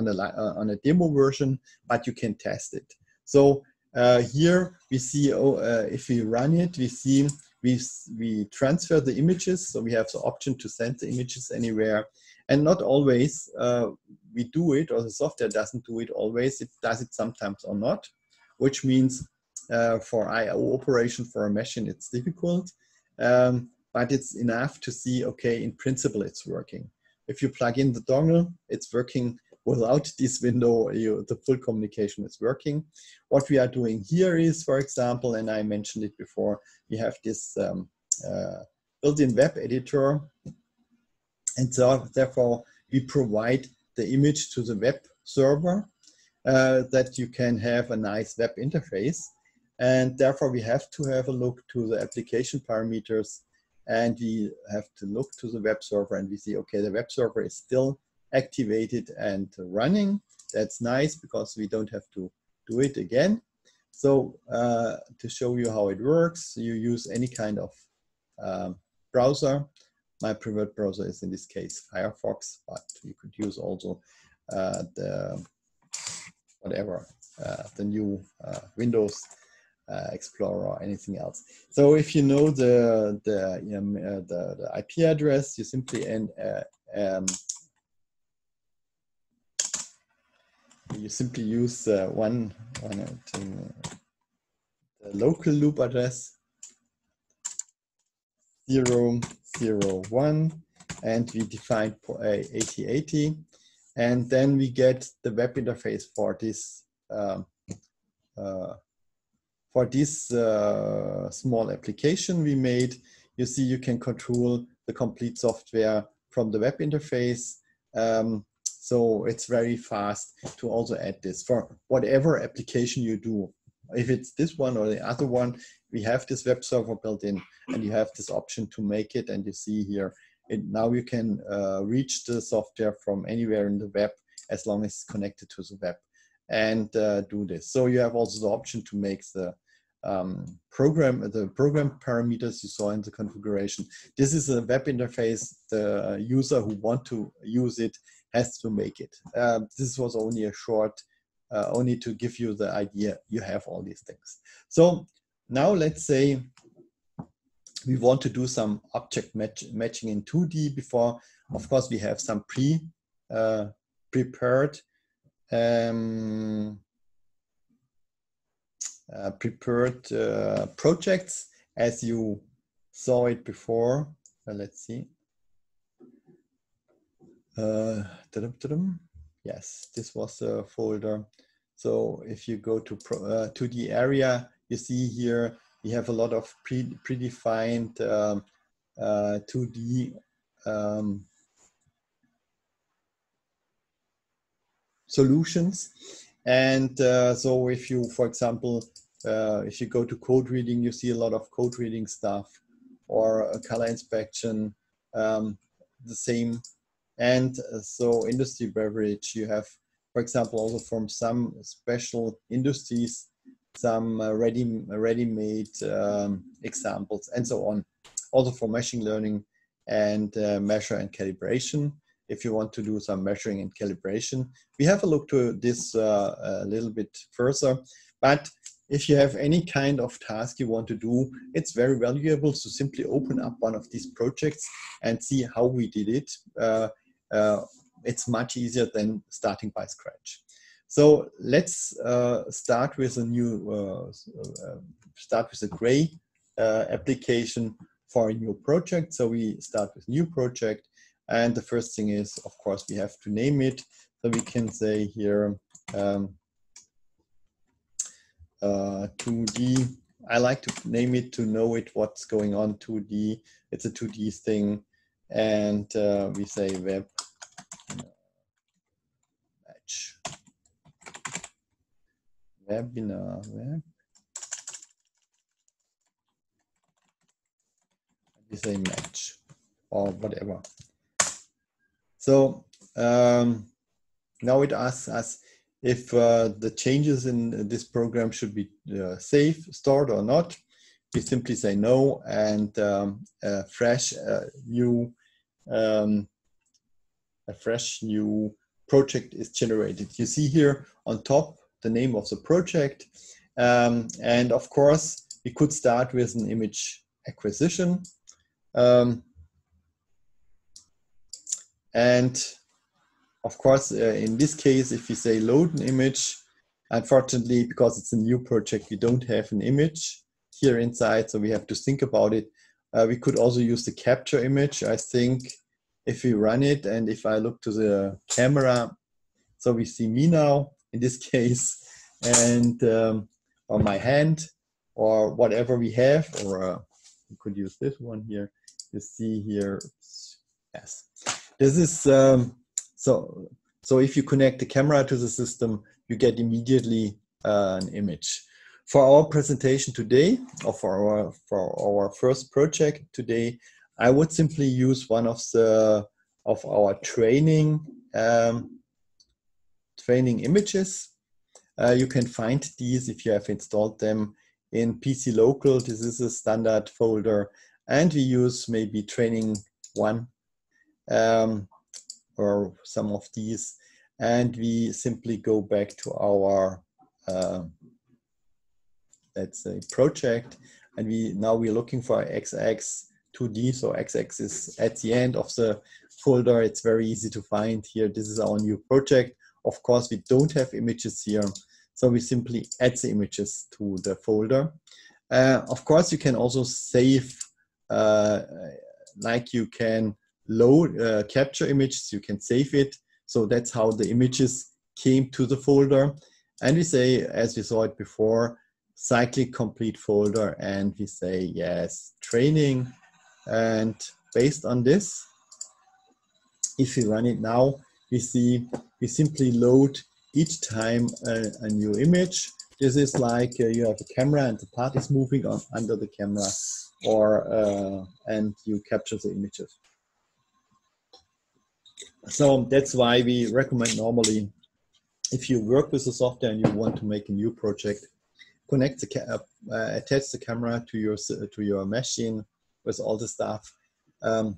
on, a, uh, on a demo version, but you can test it. So uh, here we see, oh, uh, if we run it, we see we, we transfer the images. So we have the option to send the images anywhere. And not always uh, we do it, or the software doesn't do it always. It does it sometimes or not, which means Uh, for I O operation for a machine, it's difficult, um, but it's enough to see, okay, in principle, it's working. If you plug in the dongle, it's working without this window, you, the full communication is working. What we are doing here is, for example, and I mentioned it before, we have this um, uh, built-in web editor, and so therefore we provide the image to the web server uh, that you can have a nice web interface. And therefore, we have to have a look to the application parameters, and we have to look to the web server, and we see, okay, the web server is still activated and running. That's nice because we don't have to do it again. So uh, to show you how it works, you use any kind of um, browser. My preferred browser is in this case Firefox, but you could use also uh, the whatever, uh, the new uh, Windows Uh, Explorer or anything else. So if you know the the you know, uh, the, the I P address, you simply and uh, um, you simply use uh, one one uh, the local loop address zero zero one, and we define eighty eighty, and then we get the web interface for this. Um, uh, For this uh, small application we made, you see you can control the complete software from the web interface. Um, so it's very fast to also add this for whatever application you do. If it's this one or the other one, we have this web server built in, and you have this option to make it. And you see here, it, now you can uh, reach the software from anywhere in the web as long as it's connected to the web and uh, do this. So you have also the option to make the Um, program, the program parameters you saw in the configuration. This is a web interface. The user who want to use it has to make it. Uh, this was only a short, uh, only to give you the idea you have all these things. So now let's say we want to do some object match, matching in two D before, of course, we have some pre, uh, prepared um, Uh, prepared uh, projects as you saw it before. Uh, let's see. Uh, da-dum, da-dum. Yes, this was a folder. So if you go to pro, uh, to the area, you see here we have a lot of pre predefined um, uh, two D um, solutions. And uh, so if you, for example, uh, if you go to code reading, you see a lot of code reading stuff or a color inspection, um, the same. And so industry beverage, you have, for example, also from some special industries, some uh, ready, ready-made um, examples and so on. Also for machine learning and uh, measure and calibration. If you want to do some measuring and calibration. We have a look to this uh, a little bit further, but if you have any kind of task you want to do, it's very valuable to simply open up one of these projects and see how we did it. Uh, uh, it's much easier than starting by scratch. So let's uh, start with a new uh, uh, start with a gray uh, application for a new project. So we start with new project, and the first thing is, of course, we have to name it. So we can say here um, uh, two D. I like to name it to know it what's going on. two D. It's a two D thing, and uh, we say web match webinar. Web. We say match or whatever. So um, now it asks us if uh, the changes in this program should be uh, safe, stored or not. We simply say no, and um, a fresh uh, new um, a fresh new project is generated. You see here on top the name of the project, um, and of course we could start with an image acquisition, um, and of course, uh, in this case, if we say load an image, unfortunately, because it's a new project, we don't have an image here inside, so we have to think about it. Uh, we could also use the capture image, I think, if we run it, and if I look to the camera, so we see me now, in this case, and um, or my hand, or whatever we have, or uh, we could use this one here. You see here, yes. This is, um, so, so if you connect the camera to the system, you get immediately uh, an image. For our presentation today, or for our, for our first project today, I would simply use one of the, of our training, um, training images. Uh, you can find these if you have installed them in P C Local. This is a standard folder, and we use maybe training one um, or some of these, and we simply go back to our uh, let's say project, and we now we're looking for X X two D. So X X is at the end of the folder. It's very easy to find here. This is our new project. Of course, we don't have images here, so we simply add the images to the folder. Uh, of course, you can also save, uh, like you can load, uh, capture images, you can save it. So that's how the images came to the folder. And we say, as we saw it before, cyclic complete folder, and we say, yes, training. And based on this, if we run it now, we see, we simply load each time a, a new image. This is like uh, you have a camera and the part is moving on under the camera, or uh, and you capture the images. So that's why we recommend normally, if you work with the software and you want to make a new project, connect the ca uh, attach the camera to your to your machine with all the stuff, um,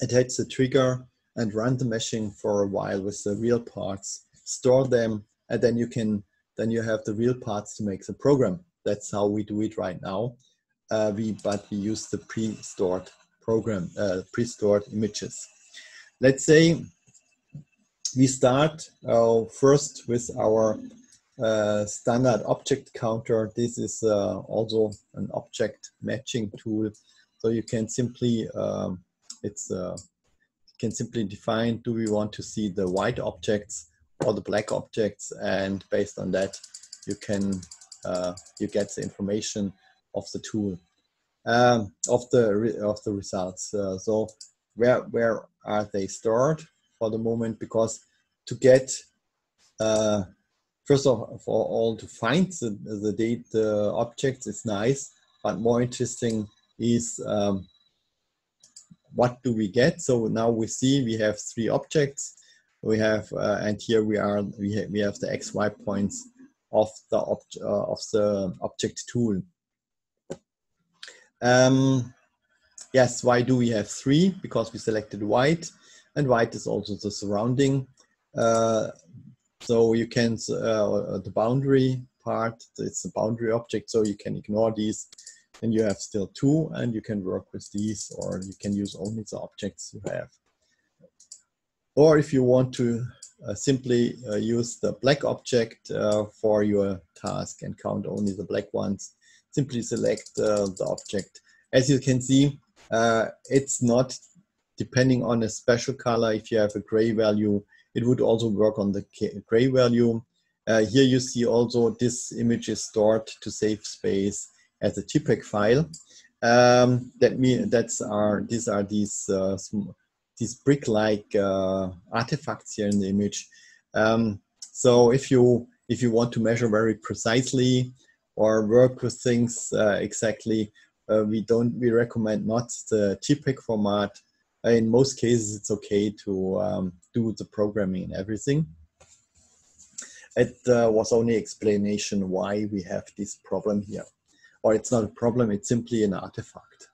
attach the trigger, and run the machine for a while with the real parts. Store them, and then you can then you have the real parts to make the program. That's how we do it right now. Uh, we but we use the pre-stored program, uh, pre-stored images. Let's say we start uh, first with our uh, standard object counter. This is uh, also an object matching tool, so you can simply um, it's uh, you can simply define, do we want to see the white objects or the black objects, and based on that you can uh, you get the information of the tool, um, of the re of the results. Uh, so where where are they stored for the moment? Because to get uh, first of all, for all to find the the data objects is nice, but more interesting is um, what do we get? So now we see we have three objects. We have, uh, and here we are. We have, we have the X Y points of the ob uh, of the object tool. Um, yes, why do we have three? Because we selected white, and white is also the surrounding. Uh, so you can uh, the boundary part. It's the boundary object, so you can ignore these, and you have still two, and you can work with these, or you can use only the objects you have. Or if you want to uh, simply uh, use the black object uh, for your task and count only the black ones. Simply select uh, the object. As you can see, uh, it's not depending on a special color. If you have a gray value, it would also work on the gray value. Uh, here you see also this image is stored to save space as a JPEG file. Um, that mean that's our these are these uh, these brick-like uh, artifacts here in the image. Um, so if you if you want to measure very precisely or work with things uh, exactly, uh, we don't we recommend not the JPEG format. In most cases, it's okay to um, do the programming and everything. It uh, was only explanation why we have this problem here. Or it's not a problem, it's simply an artifact.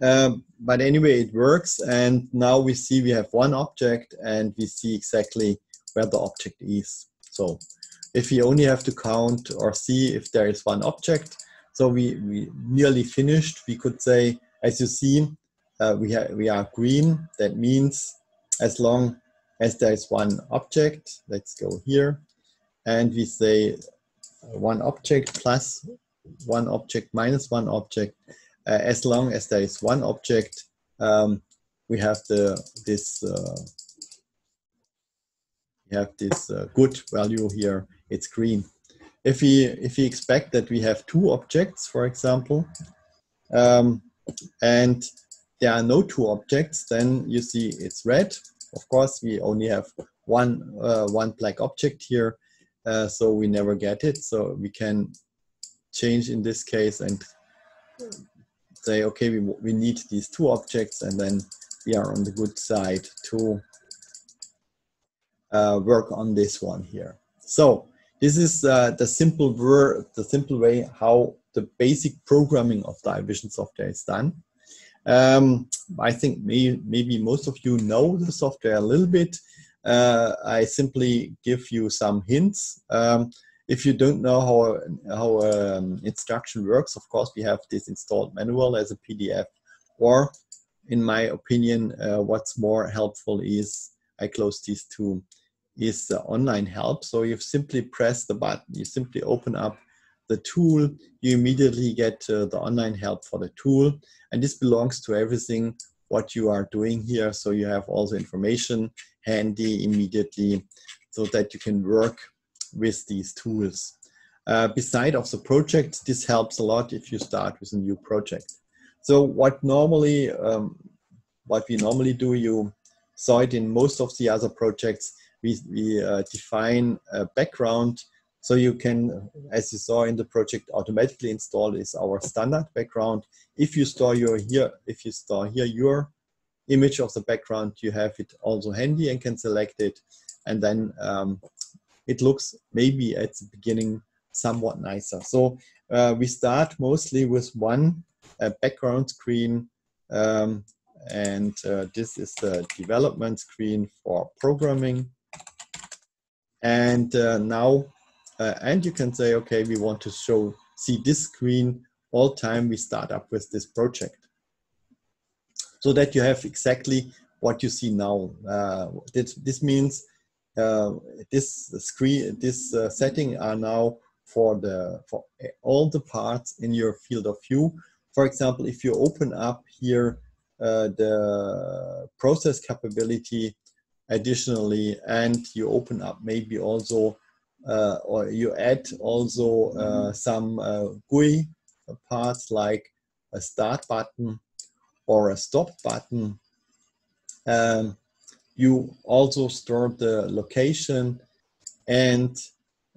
Um, but anyway, it works. And now we see we have one object and we see exactly where the object is. So if we only have to count or see if there is one object, so we, we nearly finished. We could say, as you see, uh, we, ha we are green. That means as long as there is one object, let's go here. And we say one object plus one object minus one object. Uh, as long as there is one object, um, we have the this uh, we have this uh, good value here. It's green. If we if we expect that we have two objects, for example, um, and there are no two objects, then you see it's red. Of course, we only have one uh, one black object here. Uh, so we never get it. So we can change in this case and say, okay, we, we need these two objects, and then we are on the good side to uh, work on this one here. So this is uh, the simple ver the simple way how the basic programming of the EyeVision software is done. Um, I think may maybe most of you know the software a little bit. Uh, I simply give you some hints. Um, if you don't know how, how um, instruction works, of course, we have this installed manual as a P D F. Or, in my opinion, uh, what's more helpful is, I close these two, is the online help. So you simply press the button, you simply open up the tool, you immediately get uh, the online help for the tool. And this belongs to everything what you are doing here. So you have all the information handy immediately so that you can work with these tools. Uh, beside of the project, this helps a lot if you start with a new project. So what normally, um, what we normally do, you saw it in most of the other projects, we, we uh, define a background. So you can, as you saw in the project, automatically install is our standard background. If you store your here, if you store here your image of the background, you have it also handy and can select it. And then um, it looks maybe at the beginning somewhat nicer. So uh, we start mostly with one uh, background screen. Um, and uh, this is the development screen for programming. And uh, now, uh, and you can say, okay, we want to show, see this screen all time we start up with this project. So that you have exactly what you see now. Uh, this, this means uh, this screen, this uh, setting are now for the for all the parts in your field of view. For example, if you open up here uh, the process capability additionally, and you open up maybe also uh, or you add also uh, some uh, G U I parts like a start button or a stop button. Um, you also store the location and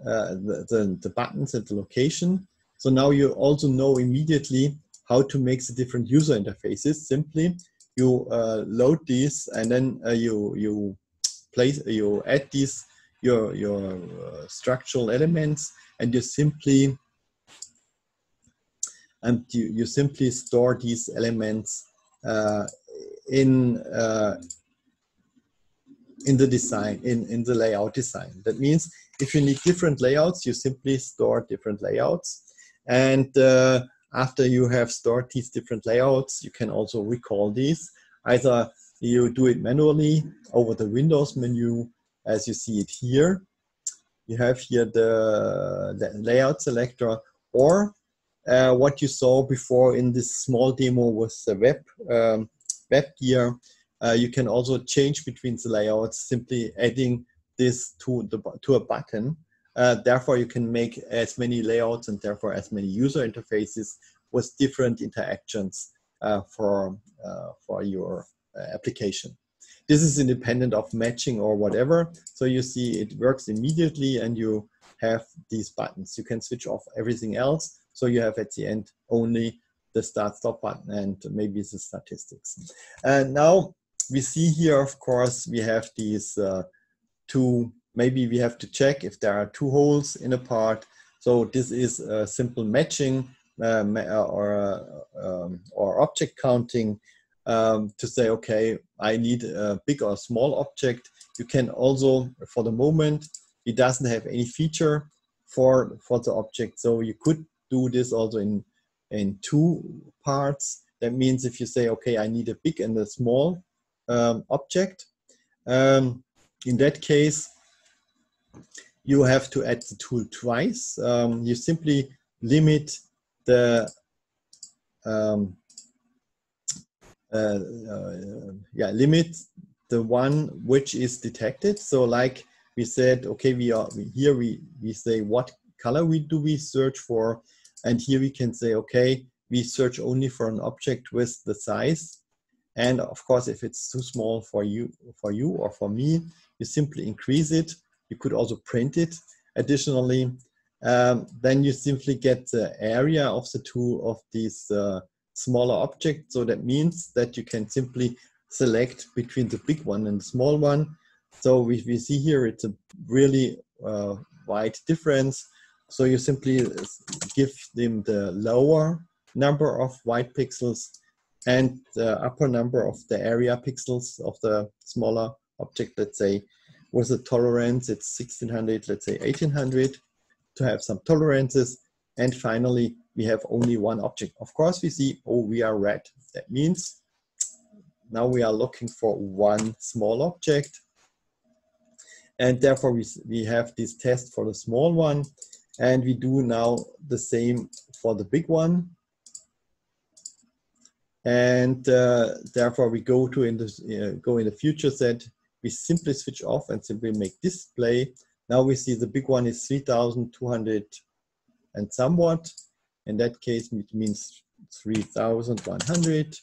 uh, the, the, the buttons at the location. So now you also know immediately how to make the different user interfaces. Simply, you uh, load these and then uh, you you place you add these your your uh, structural elements, and you simply and you, you simply store these elements Uh, in uh, in the design in in the layout design. That means if you need different layouts, you simply store different layouts, and uh, after you have stored these different layouts, you can also recall these. Either you do it manually over the Windows menu, as you see it here. You have here the, the layout selector, or uh, what you saw before in this small demo with the web, um, web gear. Uh, you can also change between the layouts, simply adding this to, the, to a button. Uh, therefore, you can make as many layouts and therefore as many user interfaces with different interactions uh, for, uh, for your uh, application. This is independent of matching or whatever. So you see it works immediately and you have these buttons. You can switch off everything else. So you have at the end only the start stop button and maybe the statistics. And now we see here, of course, we have these uh, two, maybe we have to check if there are two holes in a part. So this is a simple matching uh, or, uh, um, or object counting. Um, to say, okay, I need a big or small object. You can also, for the moment, it doesn't have any feature for, for the object. So you could do this also in, in two parts. That means if you say, okay, I need a big and a small um, object. Um, in that case, you have to add the tool twice. Um, you simply limit the um, Uh, uh, yeah, limit the one which is detected. So like we said, okay, we are we, here we, we say what color we do we search for, and here we can say, okay, we search only for an object with the size. And of course, if it's too small for you, for you or for me, you simply increase it. You could also print it additionally. Um, then you simply get the area of the two of these uh, smaller object. So that means that you can simply select between the big one and the small one. So we, we see here it's a really uh, wide difference. So you simply give them the lower number of white pixels and the upper number of the area pixels of the smaller object. Let's say with a tolerance, it's sixteen hundred, let's say eighteen hundred, to have some tolerances. And finally, we have only one object. Of course, we see, oh, we are red. That means now we are looking for one small object. And therefore, we, we have this test for the small one. And we do now the same for the big one. And uh, therefore, we go to in the, uh, go in the future set. We simply switch off and simply make display. Now we see the big one is three thousand two hundred and somewhat. In that case, it means three thousand one hundred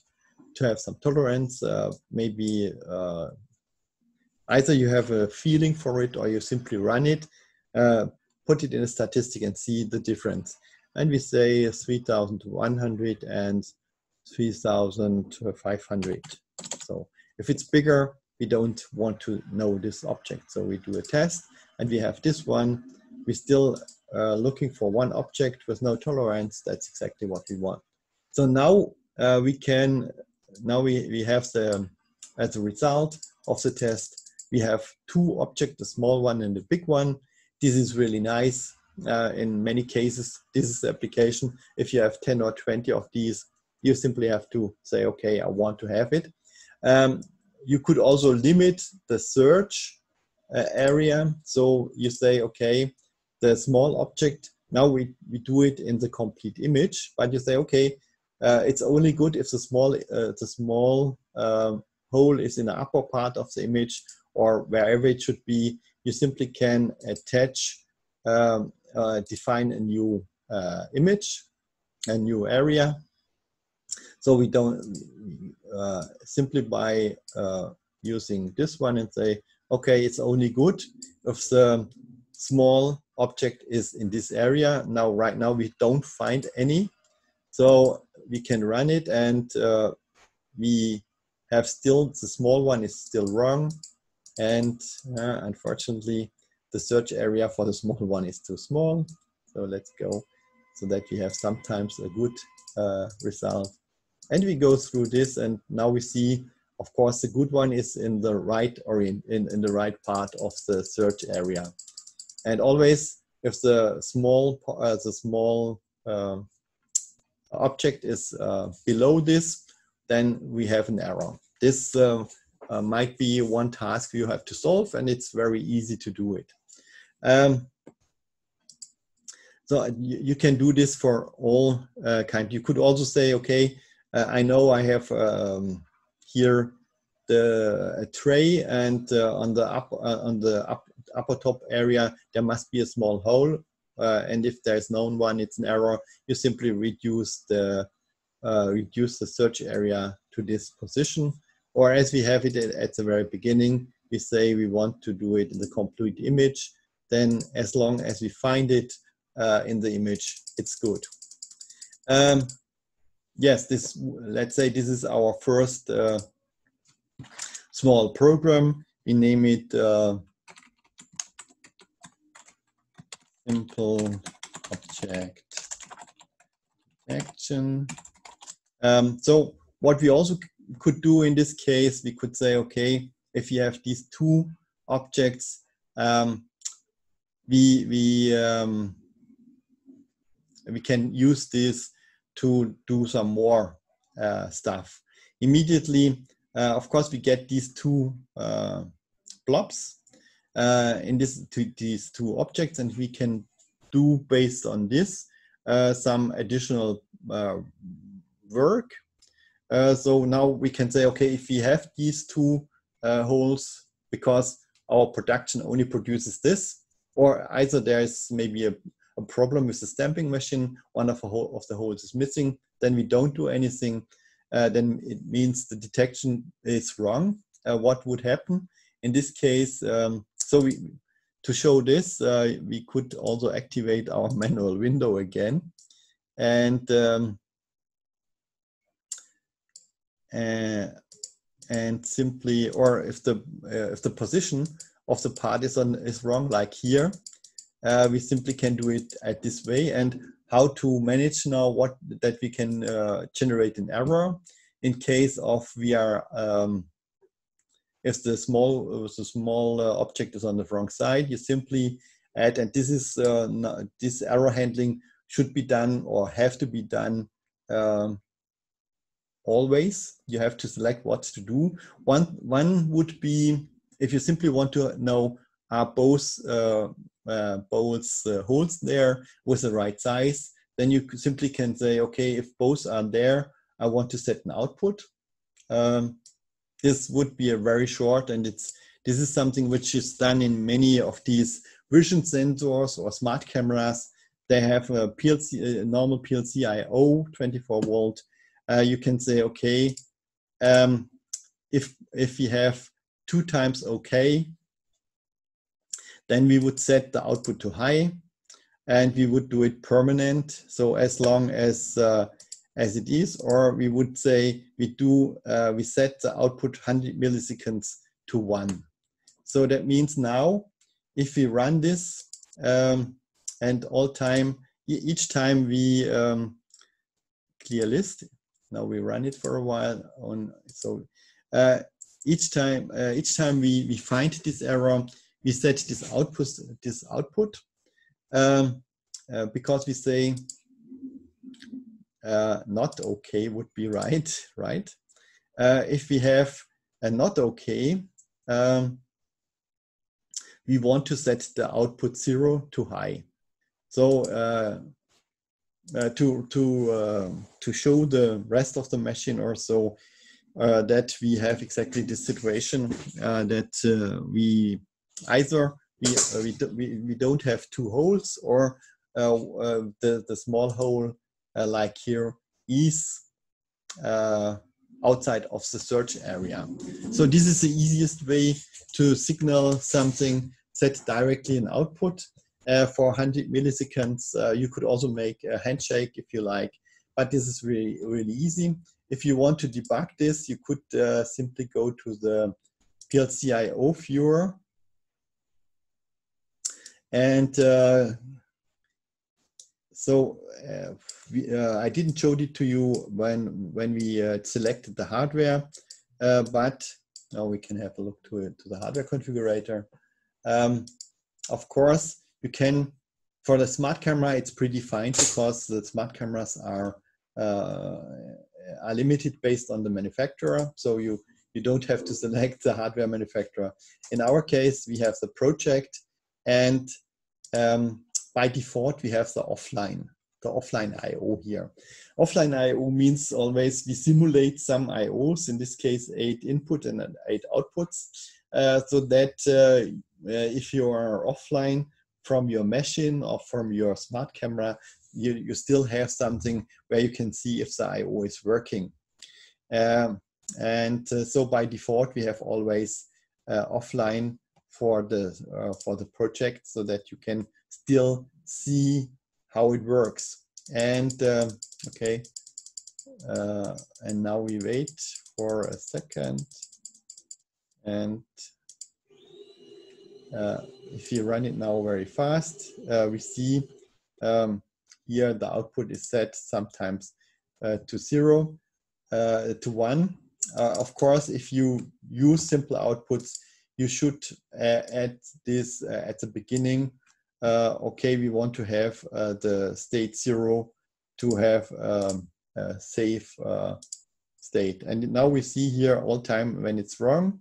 to have some tolerance. Uh, maybe uh, either you have a feeling for it or you simply run it, uh, put it in a statistic and see the difference. And we say three thousand one hundred and three thousand five hundred. So if it's bigger, we don't want to know this object. So we do a test and we have this one. We still Uh, looking for one object with no tolerance. That's exactly what we want. So now uh, we can, now we, we have the, as a result of the test, we have two objects, the small one and the big one. This is really nice. Uh, in many cases, this is the application. If you have ten or twenty of these, you simply have to say, okay, I want to have it. Um, you could also limit the search uh, area. So you say, okay, the small object, now we, we do it in the complete image, but you say, okay, uh, it's only good if the small, uh, the small uh, hole is in the upper part of the image or wherever it should be. You simply can attach, um, uh, define a new uh, image, a new area. So we don't uh, simply by uh, using this one and say, okay, it's only good if the small object is in this area. Now, right now we don't find any. So we can run it and uh, we have still, the small one is still wrong. And uh, unfortunately, the search area for the small one is too small. So let's go so that we have sometimes a good uh, result. And we go through this and now we see, of course, the good one is in the right or in, in, in the right part of the search area. And always, if the small uh, the small uh, object is uh, below this, then we have an error. This uh, uh, might be one task you have to solve, and it's very easy to do it. Um, so you, you can do this for all uh, kind. You could also say, okay, uh, I know I have um, here the a tray, and uh, on the up uh, on the up, upper top area there must be a small hole. Uh, and if there is known one, it's an error. You simply reduce the uh, reduce the search area to this position, or as we have it at the very beginning, we say we want to do it in the complete image. Then, as long as we find it uh, in the image, it's good. Um, yes, this. Let's say this is our first uh, small program. We name it. Uh, Simple object action. Um, so what we also could do in this case, we could say, okay, if you have these two objects, um, we we um, we can use this to do some more uh, stuff. Immediately, uh, of course, we get these two uh, blobs. Uh, in this, to these two objects, and we can do based on this uh, some additional uh, work. Uh, so now we can say, okay, if we have these two uh, holes, because our production only produces this, or either there is maybe a, a problem with the stamping machine, one of the, hole, of the holes is missing, then we don't do anything, uh, then it means the detection is wrong. Uh, what would happen? In this case, um, So we, to show this, uh, we could also activate our manual window again, and um, uh, and simply, or if the uh, if the position of the part is on is wrong, like here, uh, we simply can do it at this way. And how to manage now what that we can uh, generate an error in case of we are. Um, If the small, if the small uh, object is on the wrong side, you simply add, and this is uh, no, this error handling should be done or have to be done um, always. You have to select what to do. One one would be if you simply want to know are both uh, uh, both uh, holes there with the right size, then you simply can say, okay, if both are there, I want to set an output. Um, This would be a very short, and it's this is something which is done in many of these vision sensors or smart cameras. They have a P L C, a normal P L C I O, twenty-four volt. Uh, you can say, okay, um, if if we have two times okay, then we would set the output to high, and we would do it permanent. So as long as uh, as it is, or we would say we do uh, we set the output one hundred milliseconds to one. So that means now if we run this um, and all time each time we um, clear list, now we run it for a while on, so uh, each time uh, each time we, we find this error, we set this output this output um, uh, because we say Uh, not okay would be right, right? Uh, if we have a not okay, um, we want to set the output zero to high. So uh, uh, to to uh, to show the rest of the machine or so uh, that we have exactly this situation uh, that uh, we either we, uh, we, do, we we don't have two holes, or uh, uh, the the small hole. Uh, like here is uh, outside of the search area. So this is the easiest way to signal something, set directly an output uh, for one hundred milliseconds. Uh, you could also make a handshake if you like, but this is really, really easy. If you want to debug this, you could uh, simply go to the P L C I O viewer and uh, So uh, we, uh, I didn't show it to you when when we uh, selected the hardware, uh, but now we can have a look to it, to the hardware configurator. Um, of course, you can for the smart camera it's predefined because the smart cameras are uh, are limited based on the manufacturer. So you You don't have to select the hardware manufacturer. In our case, we have the project, and um, by default, we have the offline, the offline I O here. Offline I O means always we simulate some I Os, in this case, eight input and eight outputs, uh, so that uh, if you are offline from your machine or from your smart camera, you, you still have something where you can see if the I O is working. Um, and uh, so by default, we have always uh, offline for the, uh, for the project, so that you can still see how it works. And uh, okay, uh, and now we wait for a second. And uh, if you run it now very fast, uh, we see um, here the output is set sometimes uh, to zero, uh, to one. Uh, of course, if you use simple outputs, you should uh, add this uh, at the beginning. Uh, okay, we want to have uh, the state zero to have um, a safe uh, state. And now we see here all time when it's wrong,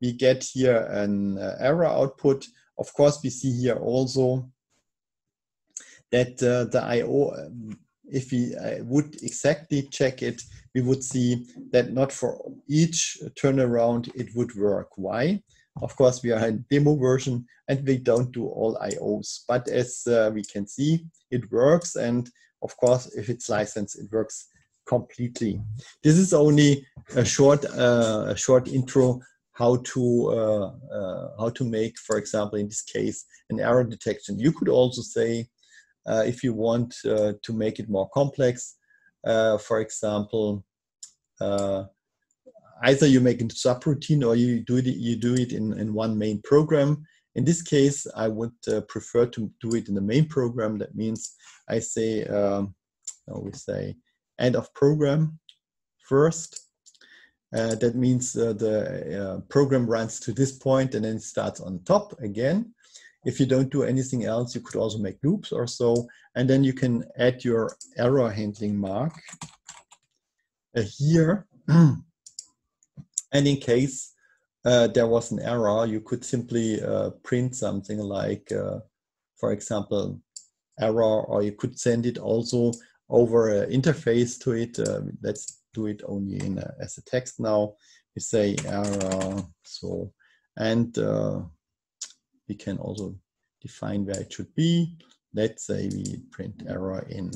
we get here an uh, error output. Of course, we see here also that uh, the I O, um, if we uh, would exactly check it, we would see that not for each turnaround it would work. Why? Of course, we are in demo version and we don't do all I Os, but as uh, we can see, it works. And of course, if it's licensed, it works completely. This is only a short, uh, a short intro how to, uh, uh, how to make, for example, in this case, an error detection. You could also say, uh, if you want uh, to make it more complex, uh, for example, uh, either you make a subroutine or you do it, you do it in, in one main program. In this case, I would uh, prefer to do it in the main program. That means I say, um, no, we say end of program first. Uh, that means uh, the uh, program runs to this point and then it starts on top again. If you don't do anything else, you could also make loops or so. And then you can add your error handling mark uh, here. And in case uh, there was an error, you could simply uh, print something like, uh, for example, error, or you could send it also over an interface to it. Uh, let's do it only in a, as a text now. We say error, so, and uh, we can also define where it should be. Let's say we print error in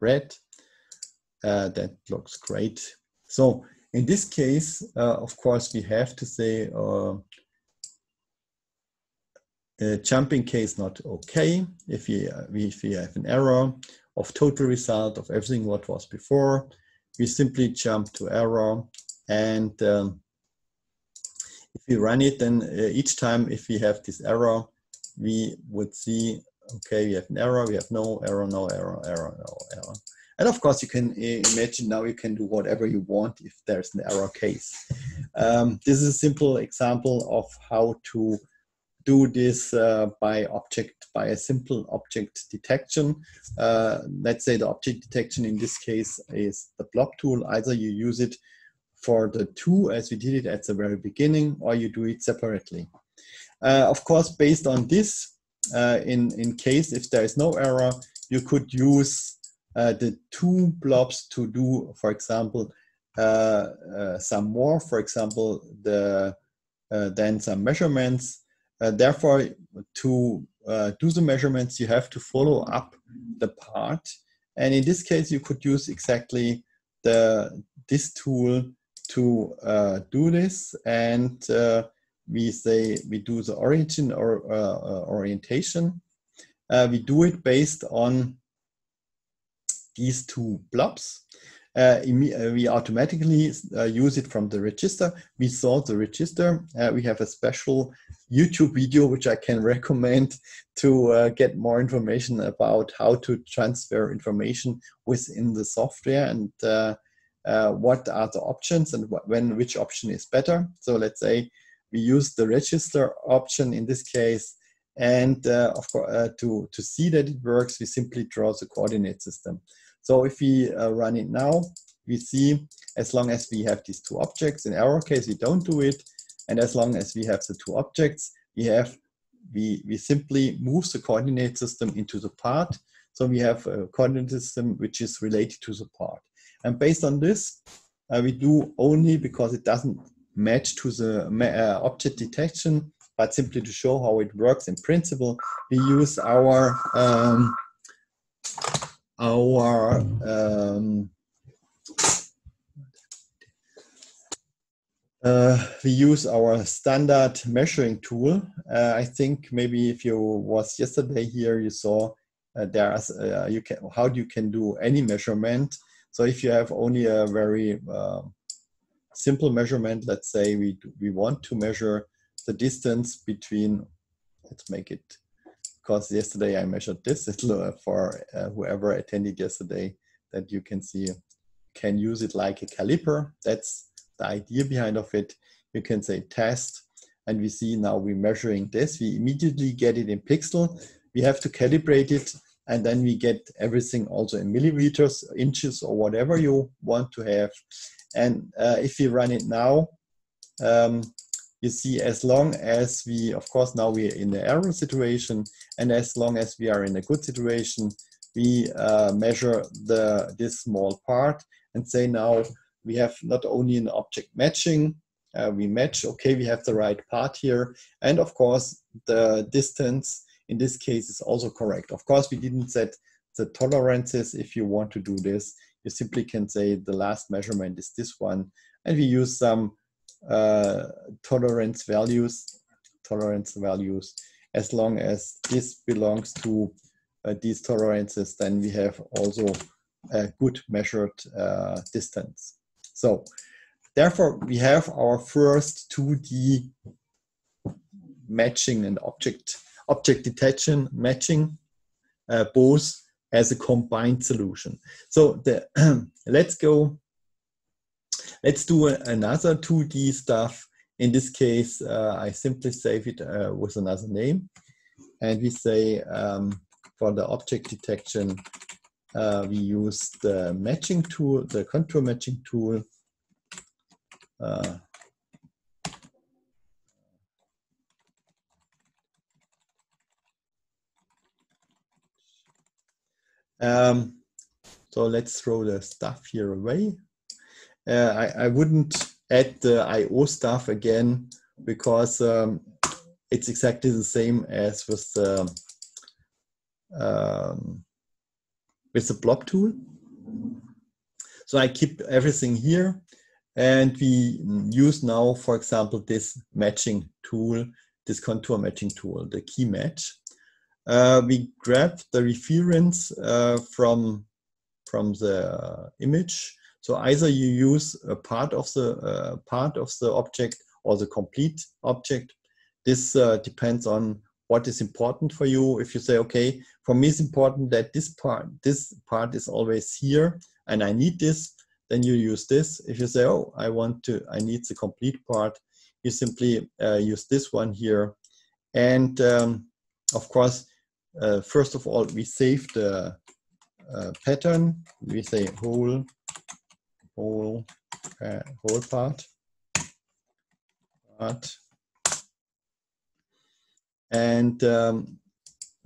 red. Uh, that looks great. So, in this case, uh, of course, we have to say uh, uh, jumping case not okay. If we, uh, we, if we have an error of total result of everything what was before, we simply jump to error. And um, if we run it, then uh, each time if we have this error, we would see, okay, we have an error, we have no error, no error, error, no error. And of course, you can imagine now you can do whatever you want if there's an error case. Um, this is a simple example of how to do this uh, by object, by a simple object detection. Uh, let's say the object detection in this case is the blob tool. Either you use it for the two as we did it at the very beginning, or you do it separately. Uh, of course, based on this, uh, in, in case if there is no error, you could use Uh, the two blobs to do, for example, uh, uh, some more, for example, the, uh, then some measurements. Uh, therefore, to uh, do the measurements, you have to follow up the part. And in this case, you could use exactly the, this tool to uh, do this. And uh, we say we do the origin or uh, orientation. Uh, we do it based on these two blobs. Uh, we automatically uh, use it from the register. We saw the register. Uh, we have a special YouTube video which I can recommend to uh, get more information about how to transfer information within the software and uh, uh, what are the options and what, when which option is better. So let's say we use the register option in this case, and uh, of course, uh, to, to see that it works, we simply draw the coordinate system. So if we uh, run it now, we see as long as we have these two objects. In our case, we don't do it. And as long as we have the two objects, we have we, we simply move the coordinate system into the part. So we have a coordinate system which is related to the part. And based on this, uh, we do only because it doesn't match to the uh, object detection, but simply to show how it works in principle, we use our um, our um, uh, we use our standard measuring tool. Uh, I think maybe if you was yesterday here, you saw uh, there's uh, you can how you can do any measurement. So if you have only a very uh, simple measurement, let's say we we want to measure the distance between, let's make it, because yesterday I measured this for uh, whoever attended yesterday, that you can see can use it like a caliper. That's the idea behind of it. You can say test, and we see now we're measuring this. We immediately get it in pixel. We have to calibrate it, and then we get everything also in millimeters, inches, or whatever you want to have. And uh, if we run it now, um, you see, as long as we, of course, now we're in the error situation, and as long as we are in a good situation, we uh, measure the this small part and say now we have not only an object matching, uh, we match, okay, we have the right part here. And of course, the distance in this case is also correct. Of course, we didn't set the tolerances. If you want to do this, you simply can say the last measurement is this one, and we use some uh tolerance values tolerance values as long as this belongs to uh, these tolerances, then we have also a good measured uh, distance. So therefore we have our first two D matching and object object detection matching uh, both as a combined solution. So the let's go Let's do another two D stuff. In this case, uh, I simply save it uh, with another name. And we say um, for the object detection, uh, we use the matching tool, the contour matching tool. Uh, um, so let's throw the stuff here away. Uh, I, I wouldn't add the I O stuff again, because um, it's exactly the same as with the, um, with the blob tool. So I keep everything here, and we use now, for example, this matching tool, this contour matching tool, the key match. Uh, we grab the reference uh, from, from the image. So either you use a part of the uh, part of the object or the complete object. This uh, depends on what is important for you. If you say, okay, for me it's important that this part, this part is always here, and I need this, then you use this. If you say, oh, I want to, I need the complete part, you simply uh, use this one here. And um, of course, uh, first of all, we save the uh, pattern. We say whole. Whole, uh, whole part, part. And um,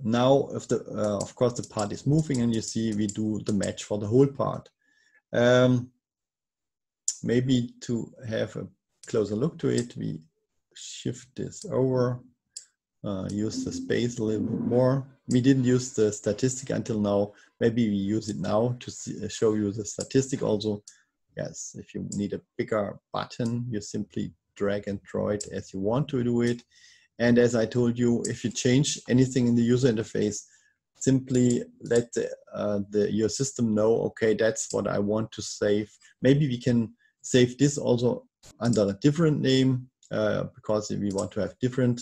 now if the, uh, of course the part is moving, and you see we do the match for the whole part. Um, maybe to have a closer look to it, we shift this over, uh, use the space a little bit more. We didn't use the statistic until now. Maybe we use it now to see, show you the statistic also. Yes, if you need a bigger button, you simply drag and draw it as you want to do it. And as I told you, if you change anything in the user interface, simply let the, uh, the, your system know, okay, that's what I want to save. Maybe we can save this also under a different name, uh, because if we want to have different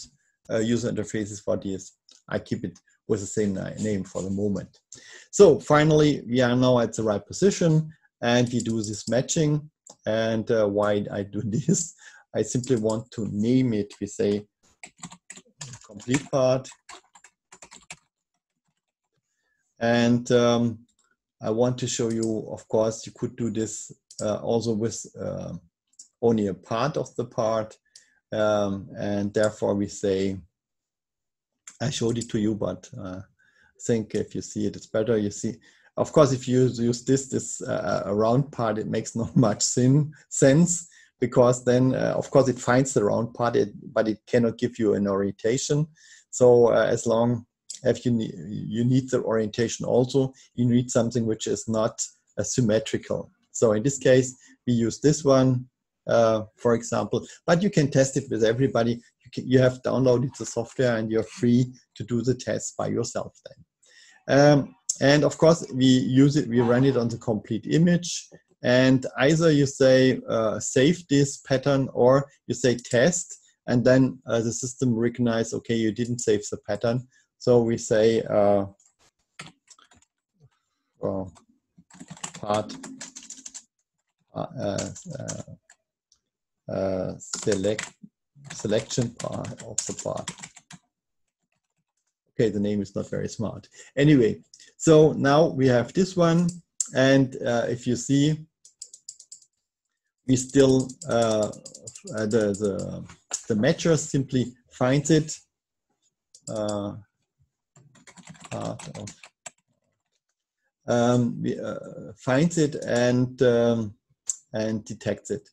uh, user interfaces for this. I keep it with the same name for the moment. So finally, we are now at the right position. And we do this matching. And uh, why I do this, I simply want to name it. We say complete part. And um, I want to show you, of course, you could do this uh, also with uh, only a part of the part. Um, and therefore we say, I showed it to you, but uh, I think if you see it, it's better. You see, of course, if you use this, this uh, round part, it makes not much sin, sense because then, uh, of course, it finds the round part, it, but it cannot give you an orientation. So uh, as long as you need, you need the orientation also, you need something which is not uh, symmetrical. So in this case, we use this one, uh, for example, but you can test it with everybody. You, can, you have downloaded the software and you're free to do the test by yourself then. Um, and of course, we use it, we run it on the complete image. And either you say, uh, save this pattern, or you say test, and then uh, the system recognizes, okay, you didn't save the pattern. So we say, uh, well, part uh, uh, uh, select selection part of the part. Okay, the name is not very smart. Anyway, so now we have this one, and uh, if you see, we still uh, the the the matcher simply finds it. Uh, Part of um, we, uh, finds it and um, and detects it,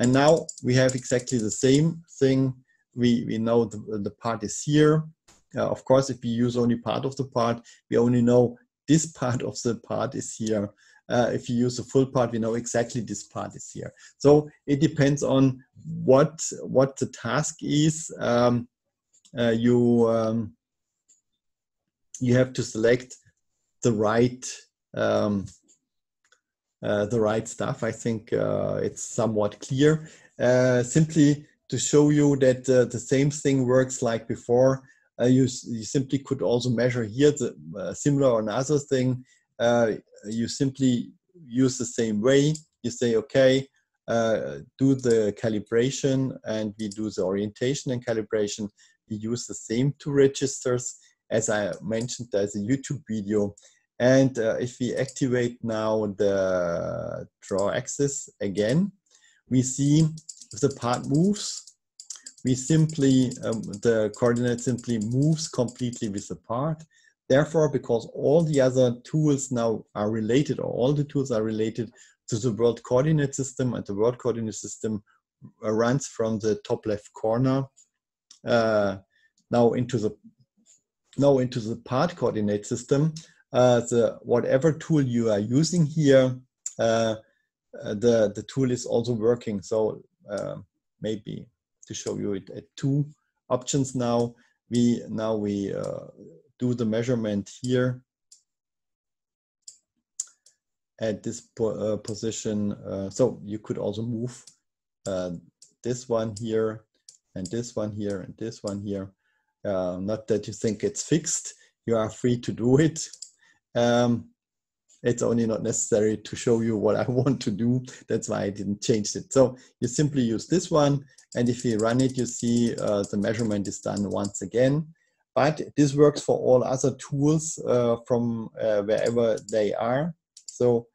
and now we have exactly the same thing. We we know the, the part is here. Uh, of course, if we use only part of the part, we only know this part of the part is here. Uh, if you use the full part, we know exactly this part is here. So it depends on what what the task is. Um, uh, you. Um, You have to select the right um, uh, the right stuff. I think uh, it's somewhat clear. Uh, simply to show you that uh, the same thing works like before. Uh, you, you simply could also measure here the uh, similar or another thing. Uh, you simply use the same way. You say, okay, uh, do the calibration, and we do the orientation and calibration. We use the same two registers. As I mentioned, there's a YouTube video. And uh, if we activate now the draw axis again, we see if the part moves, we simply, um, the coordinate simply moves completely with the part. Therefore, because all the other tools now are related, or all the tools are related to the world coordinate system, and the world coordinate system runs from the top left corner uh, now into the now into the part coordinate system, uh, the whatever tool you are using here, uh, the, the tool is also working. So uh, maybe to show you it at two options now, we, now we uh, do the measurement here at this po uh, position. Uh, so you could also move uh, this one here, and this one here, and this one here. Uh, not that you think it's fixed, you are free to do it. Um, it's only not necessary to show you what I want to do. That's why I didn't change it. So you simply use this one, and if you run it, you see uh, the measurement is done once again. But this works for all other tools uh, from uh, wherever they are. So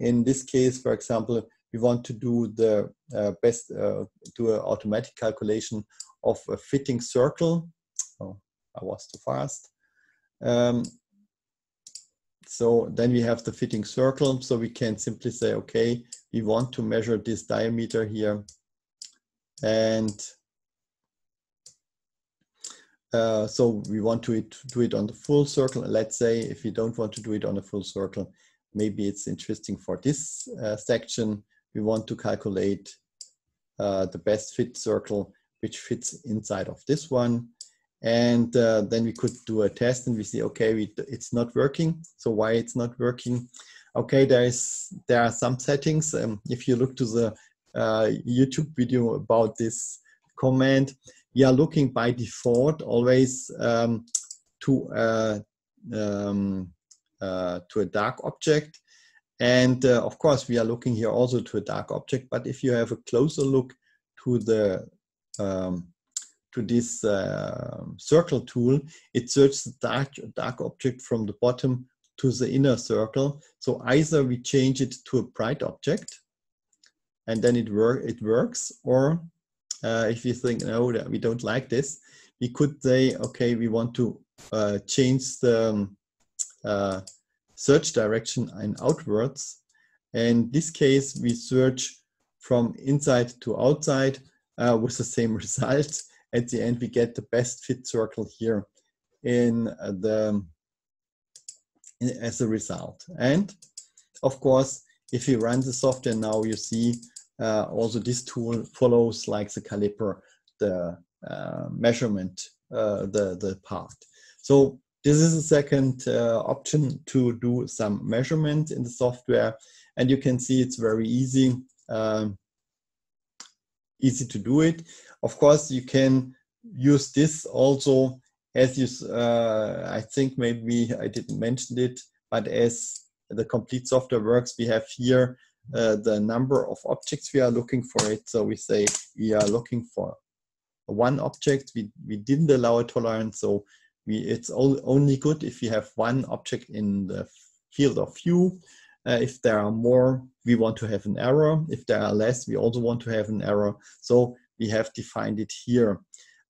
in this case, for example, we want to do the uh, best, uh, do an automatic calculation of a fitting circle. Oh, I was too fast. Um, so then we have the fitting circle. So we can simply say, okay, we want to measure this diameter here. And uh, so we want to do it on the full circle. Let's say if you don't want to do it on the full circle, maybe it's interesting for this uh, section. We want to calculate uh, the best fit circle, which fits inside of this one. And uh, then we could do a test, and we see, okay, we, it's not working. So why it's not working? Okay, there is there are some settings. Um, if you look to the uh, YouTube video about this command, we are looking by default always um, to uh, um, uh, to a dark object, and uh, of course we are looking here also to a dark object. But if you have a closer look to the um, to this uh, circle tool, it searches the dark, dark object from the bottom to the inner circle. So either we change it to a bright object, and then it, wor it works. Or uh, if you think, no, we don't like this, we could say, okay, we want to uh, change the uh, search direction and outwards. In this case, we search from inside to outside uh, with the same result. At the end, we get the best fit circle here in the in, as a result. And of course, if you run the software now, you see uh, also this tool follows like the caliper, the uh, measurement, uh, the the part. So this is a second uh, option to do some measurement in the software, and you can see it's very easy. Um, easy to do it. Of course, you can use this also as you, uh, I think maybe I didn't mention it, but as the complete software works, we have here uh, the number of objects we are looking for it. So we say we are looking for one object. We, we didn't allow a tolerance. So we, it's all, only good if you have one object in the field of view. Uh, if there are more, we want to have an error. If there are less, we also want to have an error. So we have defined it here.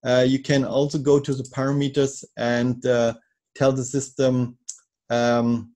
Uh, you can also go to the parameters and uh, tell the system um,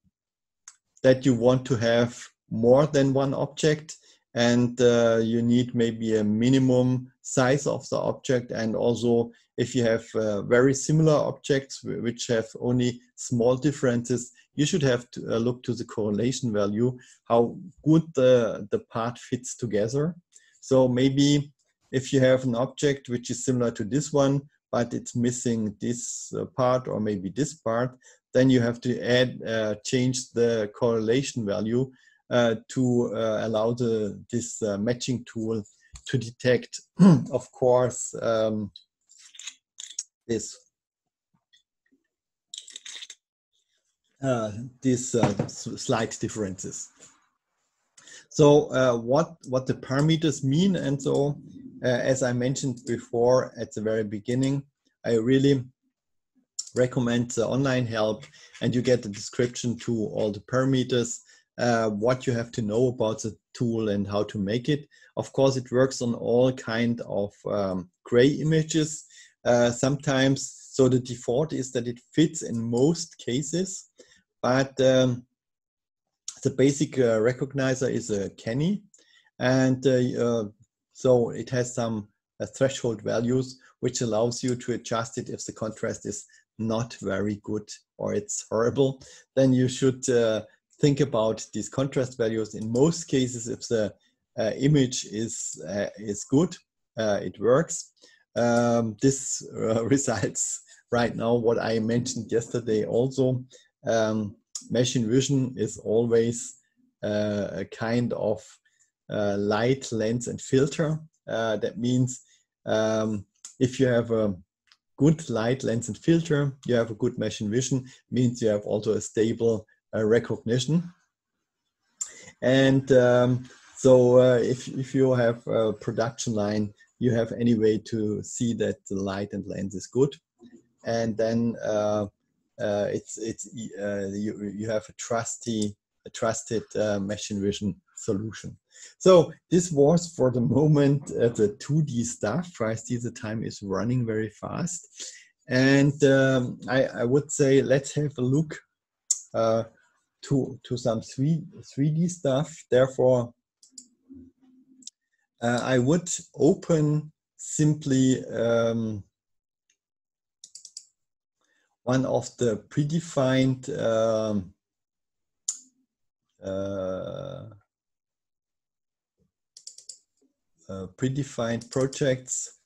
that you want to have more than one object, and uh, you need maybe a minimum size of the object. And also if you have uh, very similar objects which have only small differences, you should have to uh, look to the correlation value, how good the, the part fits together. So maybe if you have an object which is similar to this one, but it's missing this uh, part or maybe this part, then you have to add, uh, change the correlation value uh, to uh, allow the, this uh, matching tool to detect, of course, um, this. Uh, these uh, slight differences. So uh, what, what the parameters mean, and so uh, as I mentioned before at the very beginning, I really recommend the online help, and you get the description to all the parameters, uh, what you have to know about the tool and how to make it. Of course, it works on all kind of um, gray images. Uh, sometimes, so the default is that it fits in most cases. But um, the basic uh, recognizer is a Kenny, and uh, uh, so it has some uh, threshold values which allows you to adjust it. If the contrast is not very good or it's horrible, then you should uh, think about these contrast values. In most cases, if the uh, image is, uh, is good, uh, it works. Um, this uh, results right now what I mentioned yesterday also. Um, machine vision is always uh, a kind of uh, light, lens, and filter. Uh, that means um, if you have a good light, lens, and filter, you have a good machine vision, means you have also a stable uh, recognition. And um, so uh, if, if you have a production line, you have any way to see that the light and lens is good. And then uh, Uh, it's it's uh, you you have a trusty a trusted uh, machine vision solution. So this was for the moment uh, the two D stuff. I see the time is running very fast, and um, I I would say let's have a look uh, to to some three D stuff. Therefore, uh, I would open simply. Um, one of the predefined um, uh, uh, predefined projects.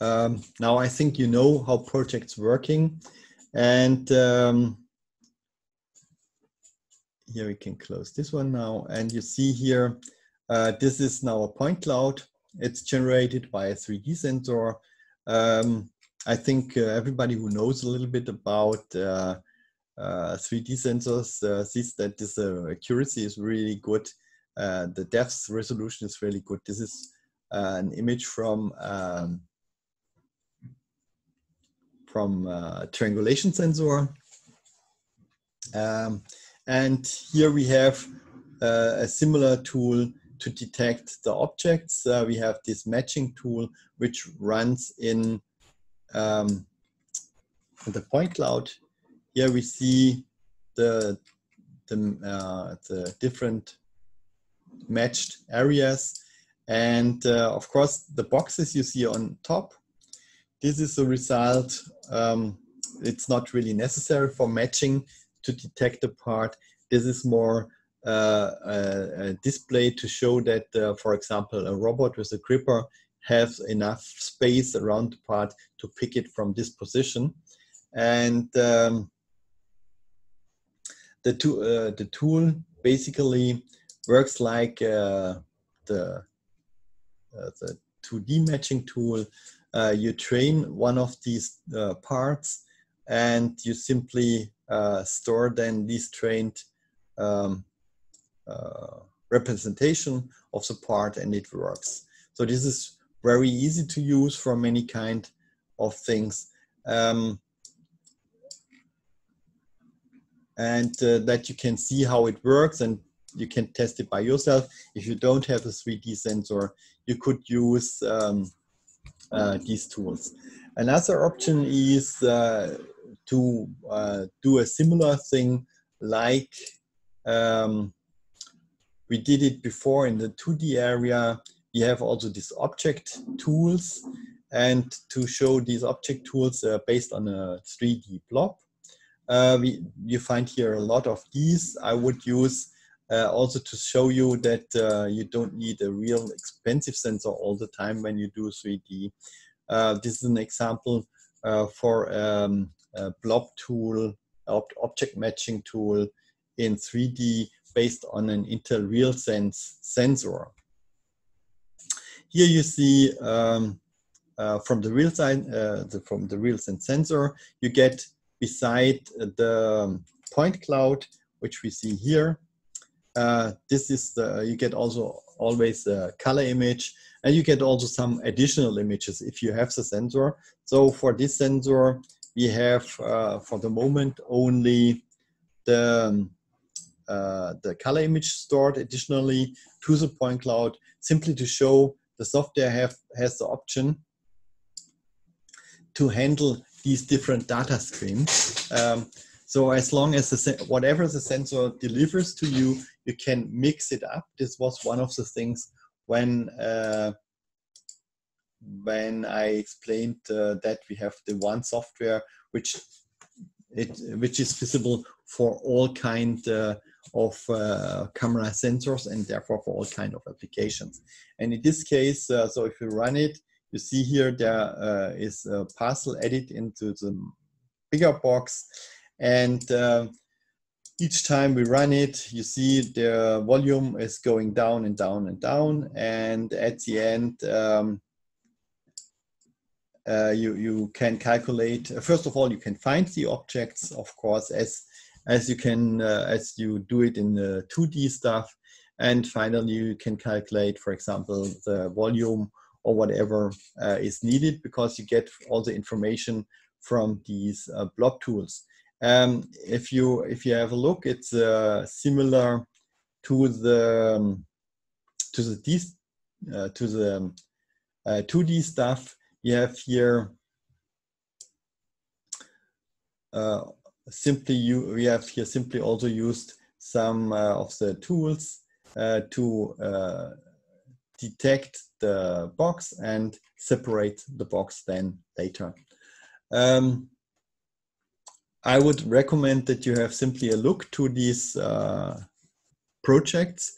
Um, now I think you know how projects working, and um, here we can close this one now. And you see here, uh, this is now a point cloud. It's generated by a three D sensor. Um, I think uh, everybody who knows a little bit about uh, uh, three D sensors uh, sees that this uh, accuracy is really good. Uh, the depth resolution is really good. This is uh, an image from um, from uh, triangulation sensor. Um, and here we have uh, a similar tool to detect the objects, uh, we have this matching tool, which runs in um, the point cloud. Here we see the, the, uh, the different matched areas. And uh, of course, the boxes you see on top, this is a result. Um, it's not really necessary for matching to detect a part. This is more uh, a, a display to show that, uh, for example, a robot with a gripper has enough space around the part to pick it from this position. And um, the, to, uh, the tool basically works like uh, the, uh, the two D matching tool. Uh, you train one of these uh, parts, and you simply uh, store then these trained um, uh, representation of the part, and it works. So this is very easy to use for many kind of things. Um, and uh, that you can see how it works, and you can test it by yourself. If you don't have a three D sensor, you could use um, Uh, these tools. Another option is uh, to uh, do a similar thing like um, we did it before in the two D area. We have also these object tools, and to show these object tools uh, based on a three D blob. Uh, we, you find here a lot of these. I would use Uh, also to show you that uh, you don't need a real expensive sensor all the time when you do three D. Uh, this is an example uh, for um, a blob tool, object matching tool in three D based on an Intel RealSense sensor. Here you see um, uh, from the RealSense uh, the, from the RealSense sensor, you get beside the point cloud, which we see here. Uh, this is the, you get also always a color image, and you get also some additional images if you have the sensor. So for this sensor, we have uh, for the moment only the, uh, the color image stored additionally to the point cloud, simply to show the software have, has the option to handle these different data streams. Um, So as long as the, whatever the sensor delivers to you, you can mix it up. This was one of the things when uh, when I explained uh, that we have the one software which it which is visible for all kind uh, of uh, camera sensors, and therefore for all kind of applications. And in this case, uh, so if you run it, you see here there uh, is a parcel added into the bigger box. And uh, each time we run it, you see the volume is going down and down and down. And at the end, um, uh, you, you can calculate. First of all, you can find the objects, of course, as, as, you, can, uh, as you do it in the two D stuff. And finally, you can calculate, for example, the volume or whatever uh, is needed, because you get all the information from these uh, blob tools. Um, if you if you have a look, it's uh, similar to the um, to the uh, to the uh, two D stuff. You have here uh, simply you we have here simply also used some uh, of the tools uh, to uh, detect the box and separate the box then later. Um, I would recommend that you have simply a look to these uh, projects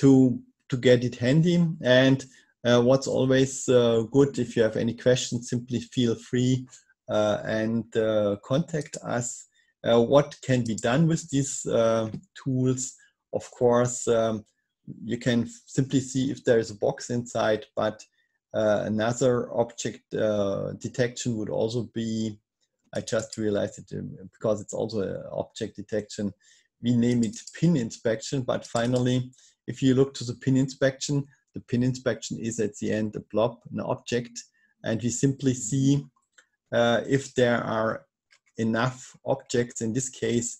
to, to get it handy. And uh, what's always uh, good, if you have any questions, simply feel free uh, and uh, contact us. Uh, what can be done with these uh, tools? Of course, um, you can simply see if there is a box inside, but uh, another object uh, detection would also be, I just realized it because it's also an object detection. We name it pin inspection, but finally, if you look to the pin inspection, the pin inspection is at the end a blob, an object, and we simply see uh, if there are enough objects, in this case,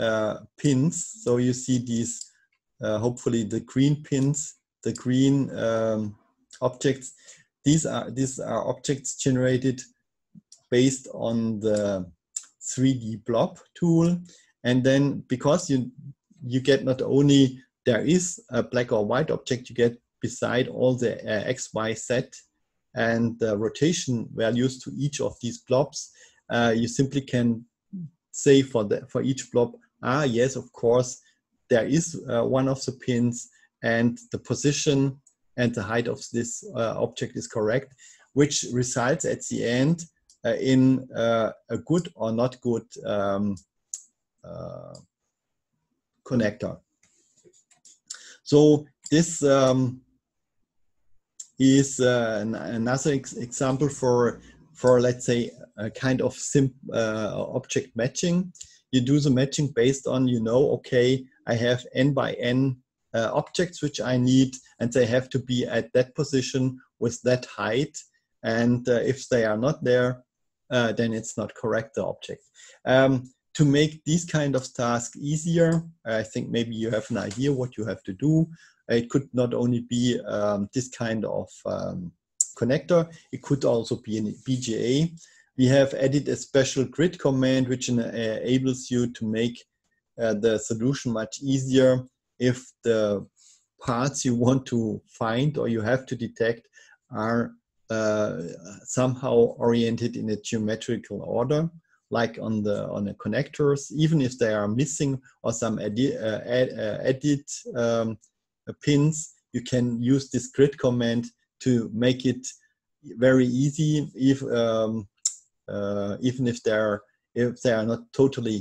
uh, pins. So you see these, uh, hopefully the green pins, the green um, objects. These are, these are objects generated based on the three D blob tool. And then because you, you get not only there is a black or white object, you get beside all the uh, X, Y, Z and the rotation values to each of these blobs, uh, you simply can say for, the, for each blob, ah, yes, of course, there is uh, one of the pins and the position and the height of this uh, object is correct, which results at the end uh, in uh, a good or not good um, uh, connector. So this um, is uh, an, another ex example for, for let's say, a kind of simp uh, object matching. You do the matching based on, you know, okay, I have n by n Uh, objects which I need, and they have to be at that position with that height, and uh, if they are not there, uh, then it's not correct, the object. Um, to make these kind of tasks easier, I think maybe you have an idea what you have to do. It could not only be um, this kind of um, connector, it could also be in B G A. We have added a special grid command which enables you to make uh, the solution much easier. If the parts you want to find or you have to detect are uh, somehow oriented in a geometrical order, like on the on the connectors, even if they are missing or some edit, uh, ed, uh, edit um, pins, you can use this grid command to make it very easy. If um, uh, even if they are if they are not totally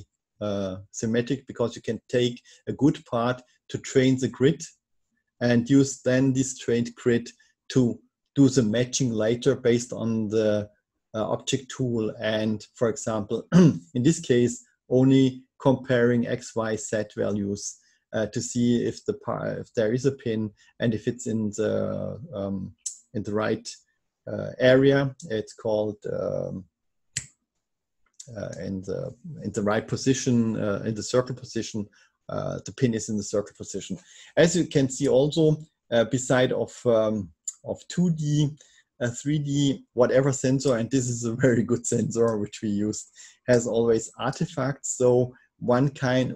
uh, symmetric, because you can take a good part to train the grid and use then this trained grid to do the matching later based on the uh, object tool. And for example, in this case, only comparing X, Y, Z values uh, to see if the if there is a pin, and if it's in the, um, in the right uh, area, it's called um, uh, in, the, in the right position, uh, in the circle position, Uh, the pin is in the circle position. As you can see also, uh, beside of, um, of two D, uh, three D, whatever sensor, and this is a very good sensor which we used, has always artifacts. So one kind,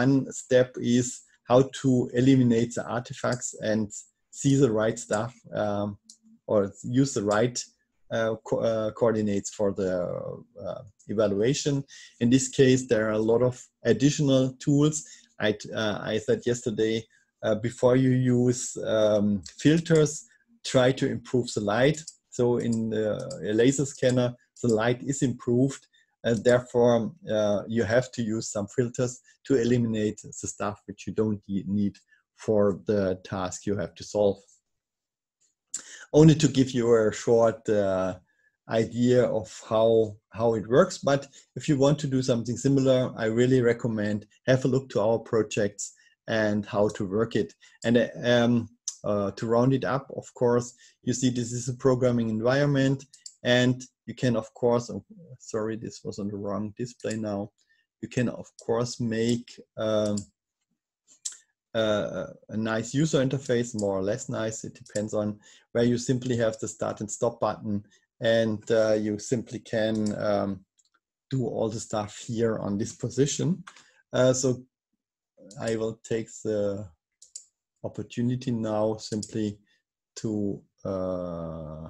one step is how to eliminate the artifacts and see the right stuff, um, or use the right uh, co uh, coordinates for the uh, evaluation. In this case, there are a lot of additional tools. I, uh, I said yesterday, uh, before you use um, filters, try to improve the light. So in the laser scanner, the light is improved, and therefore uh, you have to use some filters to eliminate the stuff which you don't need for the task you have to solve. Only to give you a short uh, idea of how how it works, but if you want to do something similar, I really recommend have a look to our projects and how to work it. And um, uh, to round it up, of course, you see this is a programming environment, and you can of course, oh, sorry, this was on the wrong display now. You can of course make um, Uh, a nice user interface, more or less nice, it depends on, where you simply have the start and stop button, and uh, you simply can um, do all the stuff here on this position. Uh, so I will take the opportunity now simply to uh,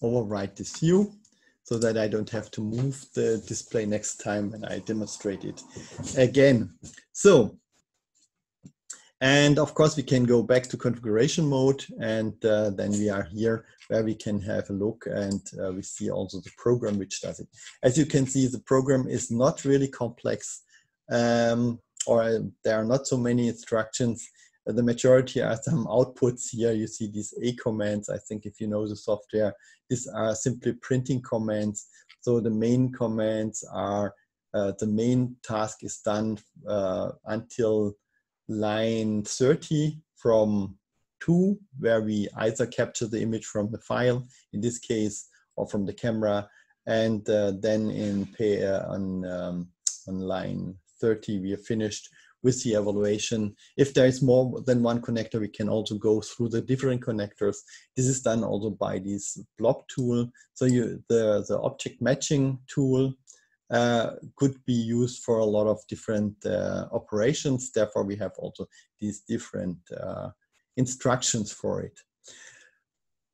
override this view, so that I don't have to move the display next time when I demonstrate it again. So, and of course we can go back to configuration mode, and uh, then we are here where we can have a look, and uh, we see also the program which does it. As you can see, the program is not really complex, um, or there are not so many instructions. The majority are some outputs here. You see these A commands. I think if you know the software, these are simply printing commands. So the main commands are, uh, the main task is done uh, until line thirty from two, where we either capture the image from the file, in this case, or from the camera. And uh, then in pay, uh, on, um, on line thirty, we are finished with the evaluation. If there is more than one connector, we can also go through the different connectors. This is done also by this blob tool. So you, the, the object matching tool uh, could be used for a lot of different uh, operations. Therefore, we have also these different uh, instructions for it.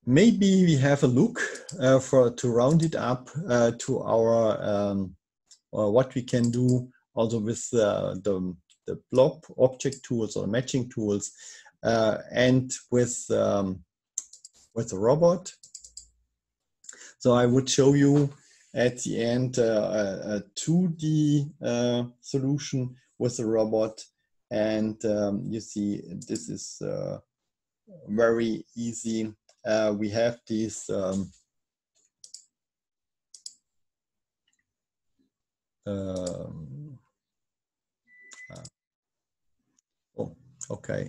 Maybe we have a look uh, for to round it up uh, to our um, or what we can do also with uh, the, the blob object tools or matching tools uh, and with, um, with the robot. So I would show you at the end uh, a, a two D uh, solution with the robot, and um, you see this is uh, very easy. Uh, we have these um, um, uh, oh, okay.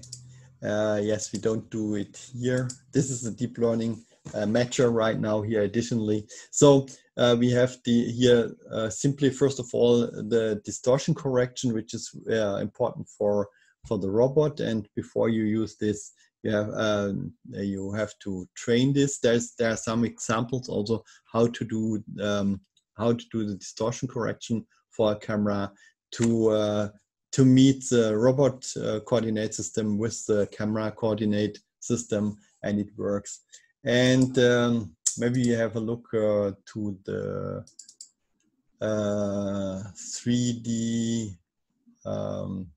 Uh, yes, we don't do it here. This is a deep learning uh, matcher right now here additionally. So uh, we have the here uh, simply, first of all, the distortion correction, which is uh, important for, for the robot. And before you use this, Yeah, um, you have to train this. There's there are some examples also how to do um, how to do the distortion correction for a camera to uh, to meet the robot uh, coordinate system with the camera coordinate system, and it works. And um, maybe you have a look uh, to the uh, three D. Um,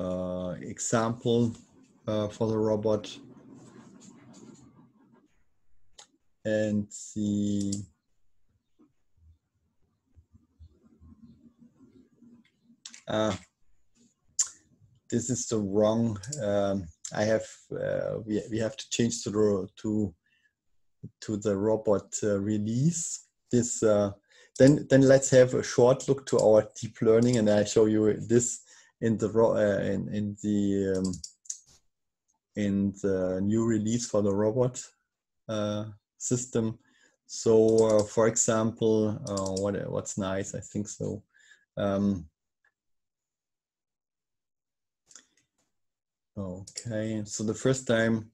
Uh, example uh, for the robot and see ah this is the wrong um, I have uh, we, we have to change to to to the robot uh, release this uh, then then let's have a short look to our deep learning, and I show you this in the uh, in, in the um, in the new release for the robot uh, system. So, uh, for example, uh, what what's nice, I think so. Um, okay, so the first time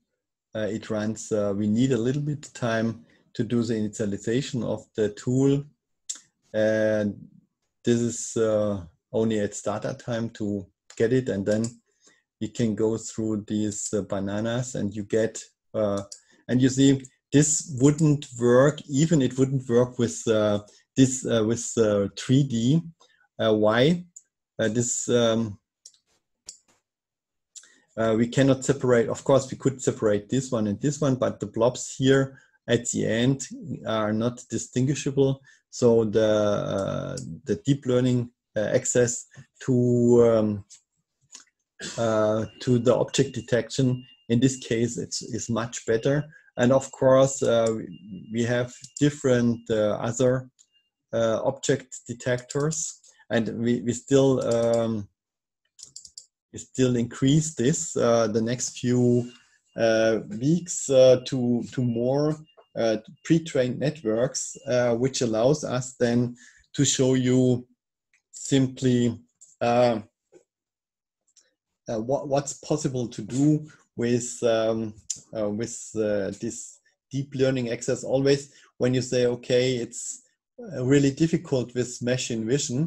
uh, it runs, uh, we need a little bit of time to do the initialization of the tool, and this is. Uh, only at startup time to get it, and then you can go through these uh, bananas and you get, uh, and you see this wouldn't work, even it wouldn't work with uh, this, uh, with uh, three D. Uh, why? Uh, this, um, uh, we cannot separate, of course we could separate this one and this one, but the blobs here at the end are not distinguishable. So the, uh, the deep learning Uh, access to um, uh, to the object detection in this case it's is much better, and of course uh, we have different uh, other uh, object detectors, and we we still um, we still increase this uh, the next few uh, weeks uh, to to more uh, pre-trained networks, uh, which allows us then to show you simply uh, uh, what, what's possible to do with um, uh, with uh, this deep learning access. Always when you say, okay, it's really difficult with machine vision,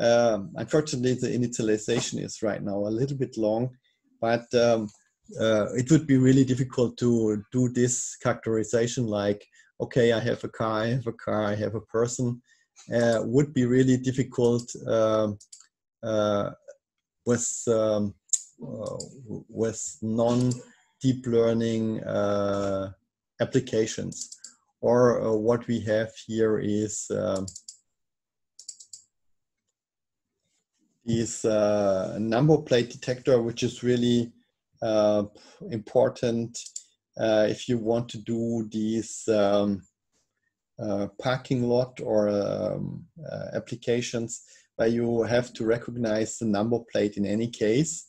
um, unfortunately the initialization is right now a little bit long, but um, uh, it would be really difficult to do this characterization like, okay, I have a car, I have a car, I have a person. Uh, would be really difficult uh, uh, with um, uh, with non-deep learning uh, applications, or uh, what we have here is uh, is uh, a number plate detector, which is really uh, important uh, if you want to do these. Um, Uh, parking lot or um, uh, applications where you have to recognize the number plate in any case,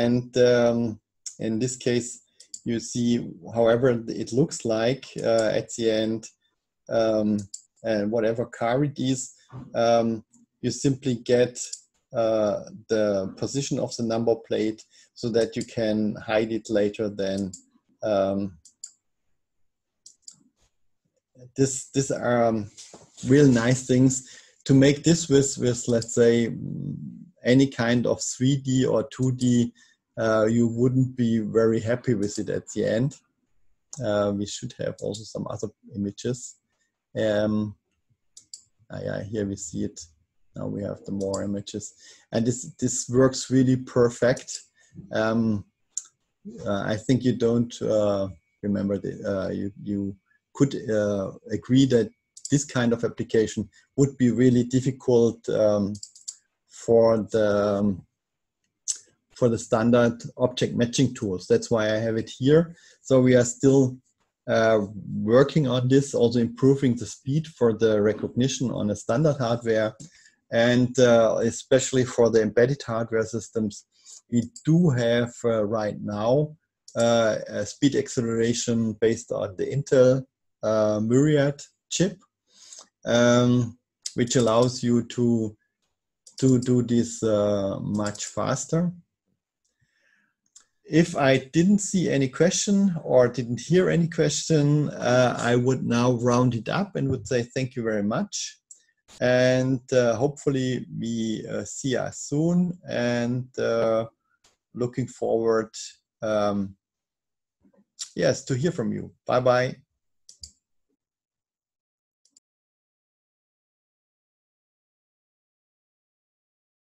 and um, in this case you see however it looks like uh, at the end um, and whatever car it is, um, you simply get uh, the position of the number plate so that you can hide it later than um, this. These are um, real nice things to make this with, with let's say, any kind of three D or two D. Uh, you wouldn't be very happy with it at the end. Uh, we should have also some other images. Um, ah, yeah, here we see it. Now we have the more images, and this this works really perfect. Um, uh, I think you don't uh, remember the uh, you you could uh, agree that this kind of application would be really difficult um, for the um, for the standard object matching tools. That's why I have it here. So we are still uh, working on this, also improving the speed for the recognition on the standard hardware, and uh, especially for the embedded hardware systems. We do have uh, right now uh, a speed acceleration based on the Intel uh, Myriad chip, um, which allows you to, to do this uh, much faster. If I didn't see any question or didn't hear any question, uh, I would now round it up and would say thank you very much. And uh, hopefully we uh, see us soon, and uh, looking forward, um, yes, to hear from you. Bye-bye.